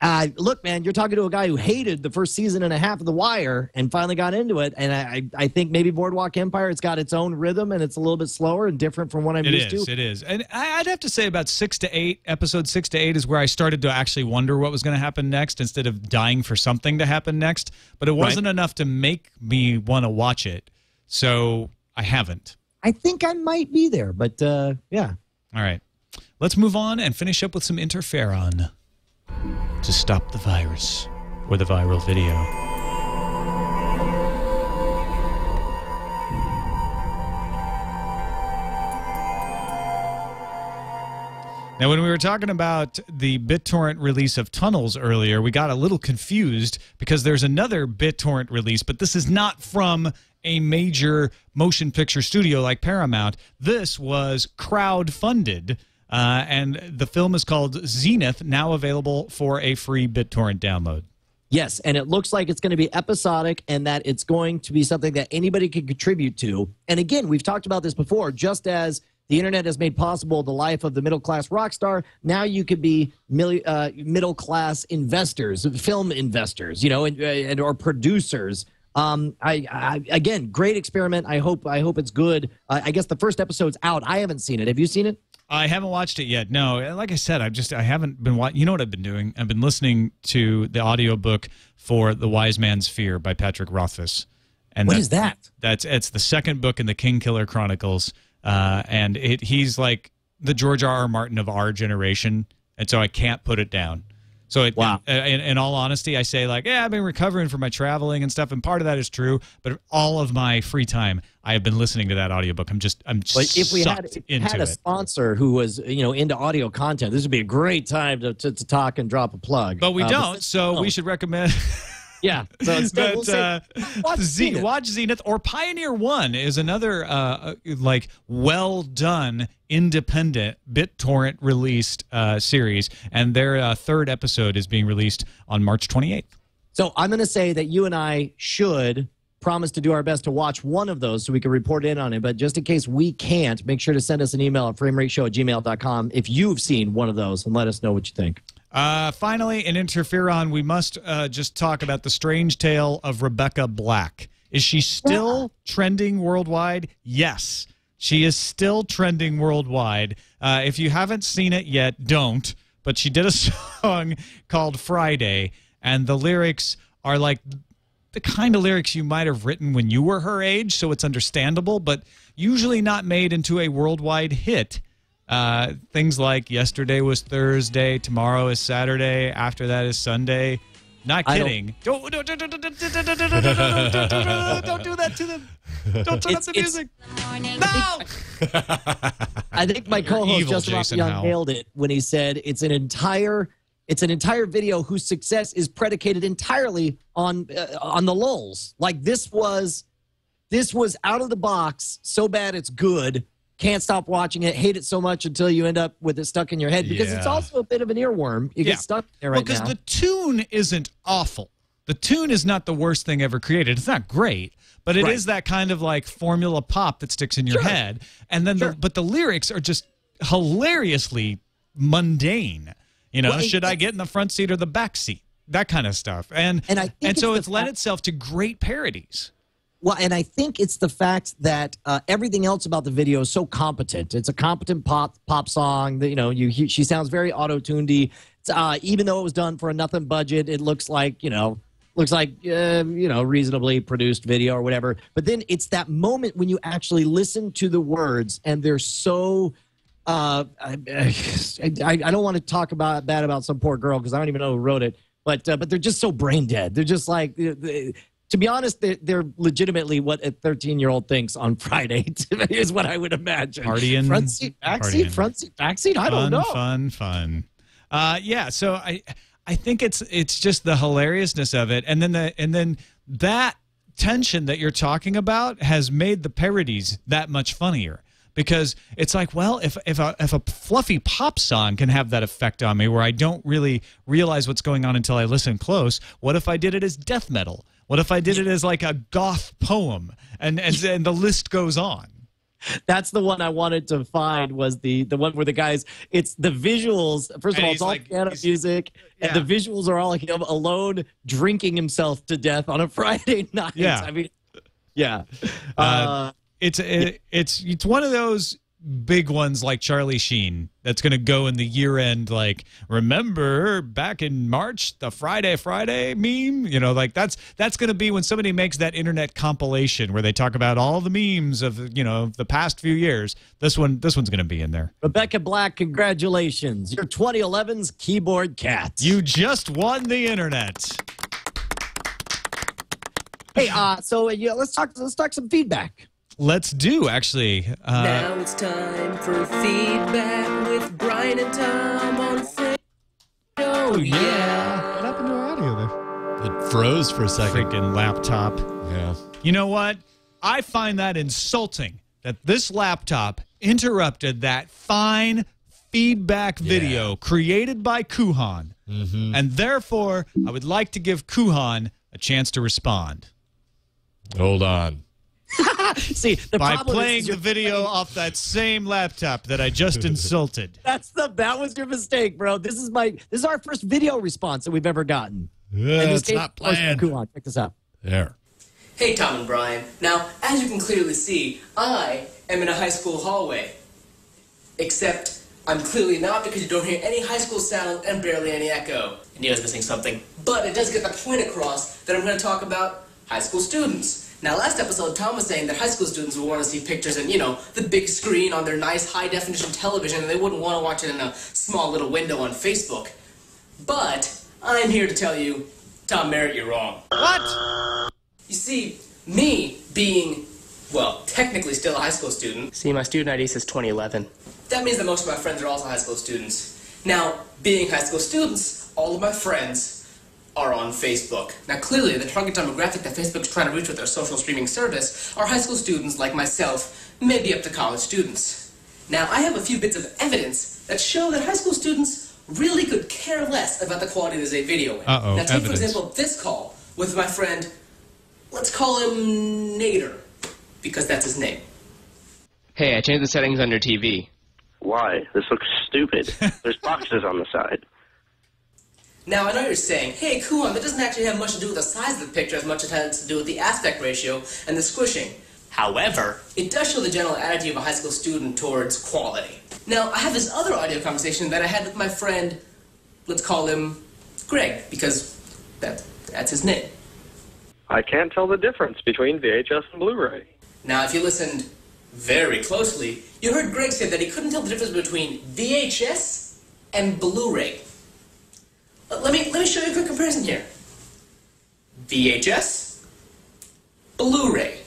uh, – look, man, you're talking to a guy who hated the first season and a half of The Wire and finally got into it, and I, I think maybe Boardwalk Empire, it's got its own rhythm, and it's a little bit slower and different from what I'm used to. It is, it is. And I'd have to say about six to eight, episode six to eight is where I started to actually wonder what was going to happen next instead of dying for something to happen next, but it wasn't right. enough to make me want to watch it, so I haven't. I think I might be there, but uh, yeah. All right. Let's move on and finish up with some interferon. To stop the virus or the viral video. Now, when we were talking about the BitTorrent release of Tunnels earlier, we got a little confused because there's another BitTorrent release, but this is not from a major motion picture studio like Paramount. This was crowdfunded. Uh, and the film is called Zenith, now available for a free BitTorrent download. Yes, and it looks like it's going to be episodic and that it's going to be something that anybody can contribute to. And again, we've talked about this before, just as the internet has made possible the life of the middle-class rock star, now you could be uh, middle-class investors, film investors, you know, and, and or producers. Um, I, I again, great experiment. I hope I hope it's good. Uh, I guess the first episode's out. I haven't seen it. Have you seen it? I haven't watched it yet. No, like I said, I've just I haven't been watching. You know what I've been doing? I've been listening to the audiobook for The Wise Man's Fear by Patrick Rothfuss. And what that, is that? That's it's the second book in the King Killer Chronicles, uh, and it he's like the George R. R. Martin of our generation, and so I can't put it down. So it, wow. in, in, in all honesty, I say like, yeah, I've been recovering from my traveling and stuff, and part of that is true. But all of my free time, I have been listening to that audiobook. I'm just, I'm just sucked into it. But if we had, had a sponsor who was, you know, into audio content, this would be a great time to, to, to talk and drop a plug. But we uh, don't, so we should recommend... Yeah, so it's but, we'll uh, watch, Zenith. watch Zenith or Pioneer One is another uh, like well done independent BitTorrent released uh, series, and their uh, third episode is being released on March twenty-eighth. So I'm going to say that you and I should promise to do our best to watch one of those so we can report in on it. But just in case we can't, make sure to send us an email at framerateshow at gmail dot com if you've seen one of those, and let us know what you think. Uh, finally, in Interferon, we must uh, just talk about the strange tale of Rebecca Black. Is she still yeah. trending worldwide? Yes, she is still trending worldwide. Uh, if you haven't seen it yet, don't. But she did a song called Friday, and the lyrics are like the kind of lyrics you might have written when you were her age, so it's understandable, but usually not made into a worldwide hit. Uh, things like yesterday was Thursday, tomorrow is Saturday, after that is Sunday. Not kidding. Don't don't don't don't don't don't don't don't don't do that to them. Don't turn up the music. No. I think my co-host just about nailed it when he said it's an entire it's an entire video whose success is predicated entirely on uh, on the lulls. Like this was this was out of the box so bad it's good. Can't stop watching it, hate it so much until you end up with it stuck in your head because yeah. it's also a bit of an earworm. You yeah. get stuck there right well, now. Because the tune isn't awful. The tune is not the worst thing ever created. It's not great, but it right. is that kind of like formula pop that sticks in your sure. head. And then, sure. the, but the lyrics are just hilariously mundane. You know, well, should I get in the front seat or the back seat? That kind of stuff. And and, I think and it's so it's led itself to great parodies. Well, and I think it's the fact that uh, everything else about the video is so competent. It's a competent pop pop song. That, you know, you he, she sounds very auto-tunedy. Uh, even though it was done for a nothing budget, it looks like you know, looks like uh, you know, reasonably produced video or whatever. But then it's that moment when you actually listen to the words, and they're so. Uh, I, I, I don't want to talk about bad about some poor girl because I don't even know who wrote it. But uh, but they're just so brain dead. They're just like. They, To be honest, they're, they're legitimately what a thirteen-year-old thinks on Friday is what I would imagine. Partying. Front seat, back seat, partying. Front seat, back seat. I fun, don't know. Fun, fun, fun. Uh, yeah, so I I think it's it's just the hilariousness of it. And then, the, and then that tension that you're talking about has made the parodies that much funnier. Because it's like, well, if, if, a, if a fluffy pop song can have that effect on me where I don't really realize what's going on until I listen close, what if I did it as death metal? What if I did it as like a goth poem? And, and, and the list goes on. That's the one I wanted to find was the, the one where the guys, it's the visuals. First of all, it's all piano music. And the visuals are all like him alone drinking himself to death on a Friday night. Yeah. I mean, yeah. Uh, uh, It's it, it's it's one of those big ones like Charlie Sheen that's going to go in the year-end like, remember back in March, the Friday Friday meme? You know, like that's that's going to be when somebody makes that internet compilation where they talk about all the memes of, you know, the past few years. This one this one's going to be in there. Rebecca Black, congratulations. You're twenty eleven's keyboard cat. You just won the internet. Hey, uh so yeah, let's talk let's talk some feedback. Let's do, actually. Uh, now it's time for feedback with Brian and Tom on Frame. Oh, yeah. What happened to our audio there? It froze for a second. Freaking laptop. Yeah. You know what? I find that insulting that this laptop interrupted that fine feedback video yeah. created by Kuhan. Mm-hmm. And therefore, I would like to give Kuhan a chance to respond. Hold on. See, the by playing the video playing. off that same laptop that I just insulted. That's the that was your mistake, bro. This is my this is our first video response that we've ever gotten. Yeah, it's case, not planned. Cool, check this out. There. Hey, Tom and Brian. Now, as you can clearly see, I am in a high school hallway. Except I'm clearly not because you don't hear any high school sound and barely any echo. I knew I was missing something, but it does get the point across that I'm going to talk about high school students. Now, last episode, Tom was saying that high school students would want to see pictures in, you know, the big screen on their nice high-definition television, and they wouldn't want to watch it in a small little window on Facebook. But I'm here to tell you, Tom Merritt, you're wrong. What? You see, me being, well, technically still a high school student. See, my student I D says twenty eleven. That means that most of my friends are also high school students. Now, being high school students, all of my friends are on Facebook. Now clearly the target demographic that Facebook's trying to reach with their social streaming service are high school students like myself, maybe up to college students. Now I have a few bits of evidence that show that high school students really could care less about the quality they say video in. Uh-oh, now take evidence. For example this call with my friend, let's call him Nader, because that's his name. Hey, I changed the settings under T V. Why? This looks stupid. There's boxes on the side. Now, I know you're saying, hey, Kuan, that doesn't actually have much to do with the size of the picture as much as it has to do with the aspect ratio and the squishing. However, it does show the general attitude of a high school student towards quality. Now, I have this other audio conversation that I had with my friend, let's call him Greg, because that, that's his name. I can't tell the difference between V H S and Blu-ray. Now, if you listened very closely, you heard Greg say that he couldn't tell the difference between V H S and Blu-ray. Let me, let me show you a quick comparison here. V H S, Blu-ray.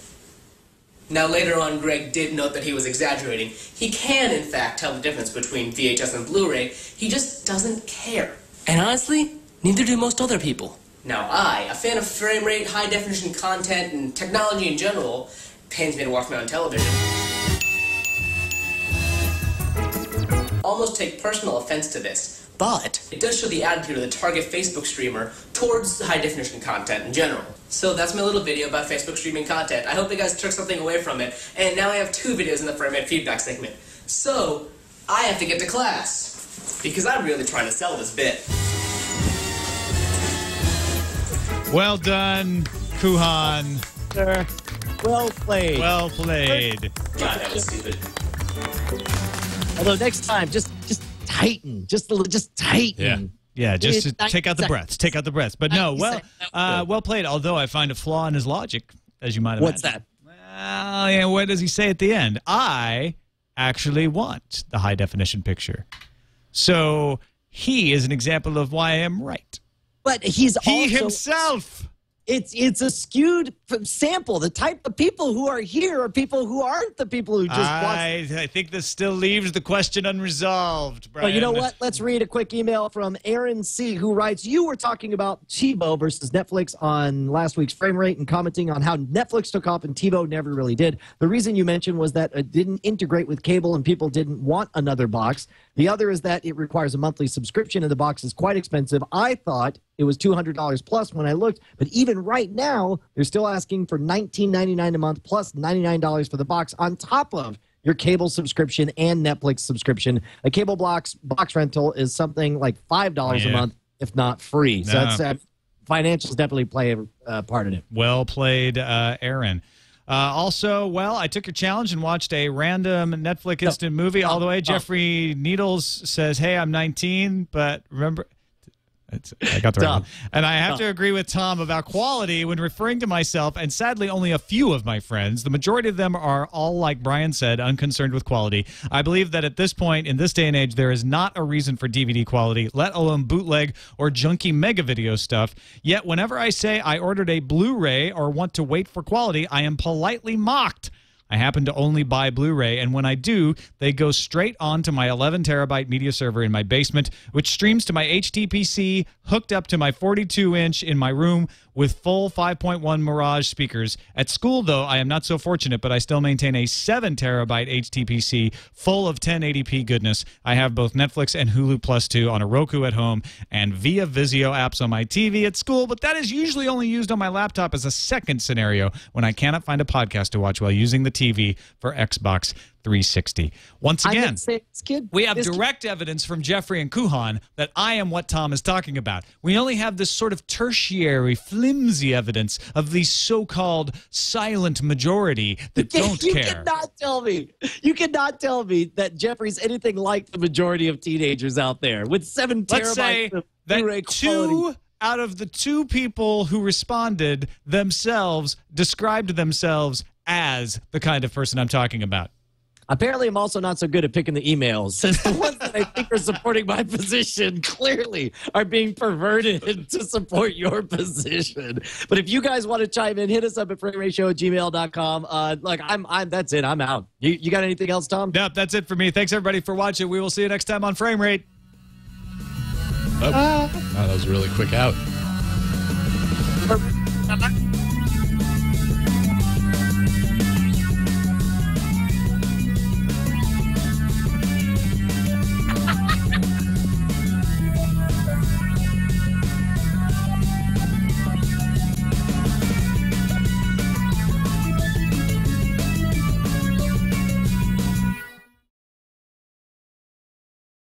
Now later on, Greg did note that he was exaggerating. He can, in fact, tell the difference between V H S and Blu-ray. He just doesn't care. And honestly, neither do most other people. Now I, a fan of frame rate, high-definition content, and technology in general, pains me to watch my own television. Almost take personal offense to this. But it does show the attitude of the target Facebook streamer towards high-definition content in general. So that's my little video about Facebook streaming content. I hope you guys took something away from it, and now I have two videos in the Frame Rate feedback segment. So I have to get to class, because I'm really trying to sell this bit. Well done, Kuhan. Sir, well played. Well played. God, that was stupid. Although next time, just... just tighten, just a little, just tighten. Yeah, yeah. Just to take out the breaths, take out the breaths. But no, well, uh, well played. Although I find a flaw in his logic, as you might imagine. What's that? Well, yeah. What does he say at the end? I actually want the high definition picture. So he is an example of why I am right. But he's also, he himself. It's it's a skewed sample. The type of people who are here are people who aren't the people who just I, watch. I think this still leaves the question unresolved, Brian. But you know what? Let's read a quick email from Aaron C., who writes, you were talking about TiVo versus Netflix on last week's Frame Rate and commenting on how Netflix took off and TiVo never really did. The reason you mentioned was that it didn't integrate with cable and people didn't want another box. The other is that it requires a monthly subscription, and the box is quite expensive. I thought it was two hundred dollars plus when I looked, but even right now, they're still asking for nineteen ninety-nine a month plus ninety-nine dollars for the box on top of your cable subscription and Netflix subscription. A cable box, box rental is something like five dollars yeah. a month, if not free. No. So that's, uh, financials definitely play a uh, part in it. Well played, uh, Aaron. Uh, also, well, I took your challenge and watched a random Netflix instant no. movie all the way. Jeffrey oh. Needles says, hey, I'm nineteen, but remember... It's, I got the right one. And I have Tom. to agree with Tom about quality when referring to myself, and sadly only a few of my friends. The majority of them are all, like Brian said, unconcerned with quality. I believe that at this point, in this day and age, there is not a reason for D V D quality, let alone bootleg or junky mega video stuff. Yet whenever I say I ordered a Blu-ray or want to wait for quality, I am politely mocked. I happen to only buy Blu-ray, and when I do, they go straight on to my eleven terabyte media server in my basement, which streams to my H T P C hooked up to my forty-two inch in my room with full five point one Mirage speakers. At school, though, I am not so fortunate, but I still maintain a seven terabyte H T P C full of ten eighty p goodness. I have both Netflix and Hulu Plus two on a Roku at home and via Vizio apps on my T V at school, but that is usually only used on my laptop as a second scenario when I cannot find a podcast to watch while using the T V. T V for Xbox three sixty. Once again, say, kid, we have direct kid. evidence from Jeffrey and Kuhan that I am what Tom is talking about. We only have this sort of tertiary, flimsy evidence of the so-called silent majority that you don't you care. You cannot tell me. You cannot tell me that Jeffrey's anything like the majority of teenagers out there with seven Let's terabytes of Blu-ray quality. Out of the two people who responded themselves, described themselves as the kind of person I'm talking about. Apparently, I'm also not so good at picking the emails, since the ones that I think are supporting my position clearly are being perverted to support your position. But if you guys want to chime in, hit us up at frame ratio at gmail dot com. Uh, like I'm, I'm. That's it. I'm out. You, you got anything else, Tom? Nope. That's it for me. Thanks everybody for watching. We will see you next time on Frame Rate. Oh, wow, that was a really quick out. Bye-bye.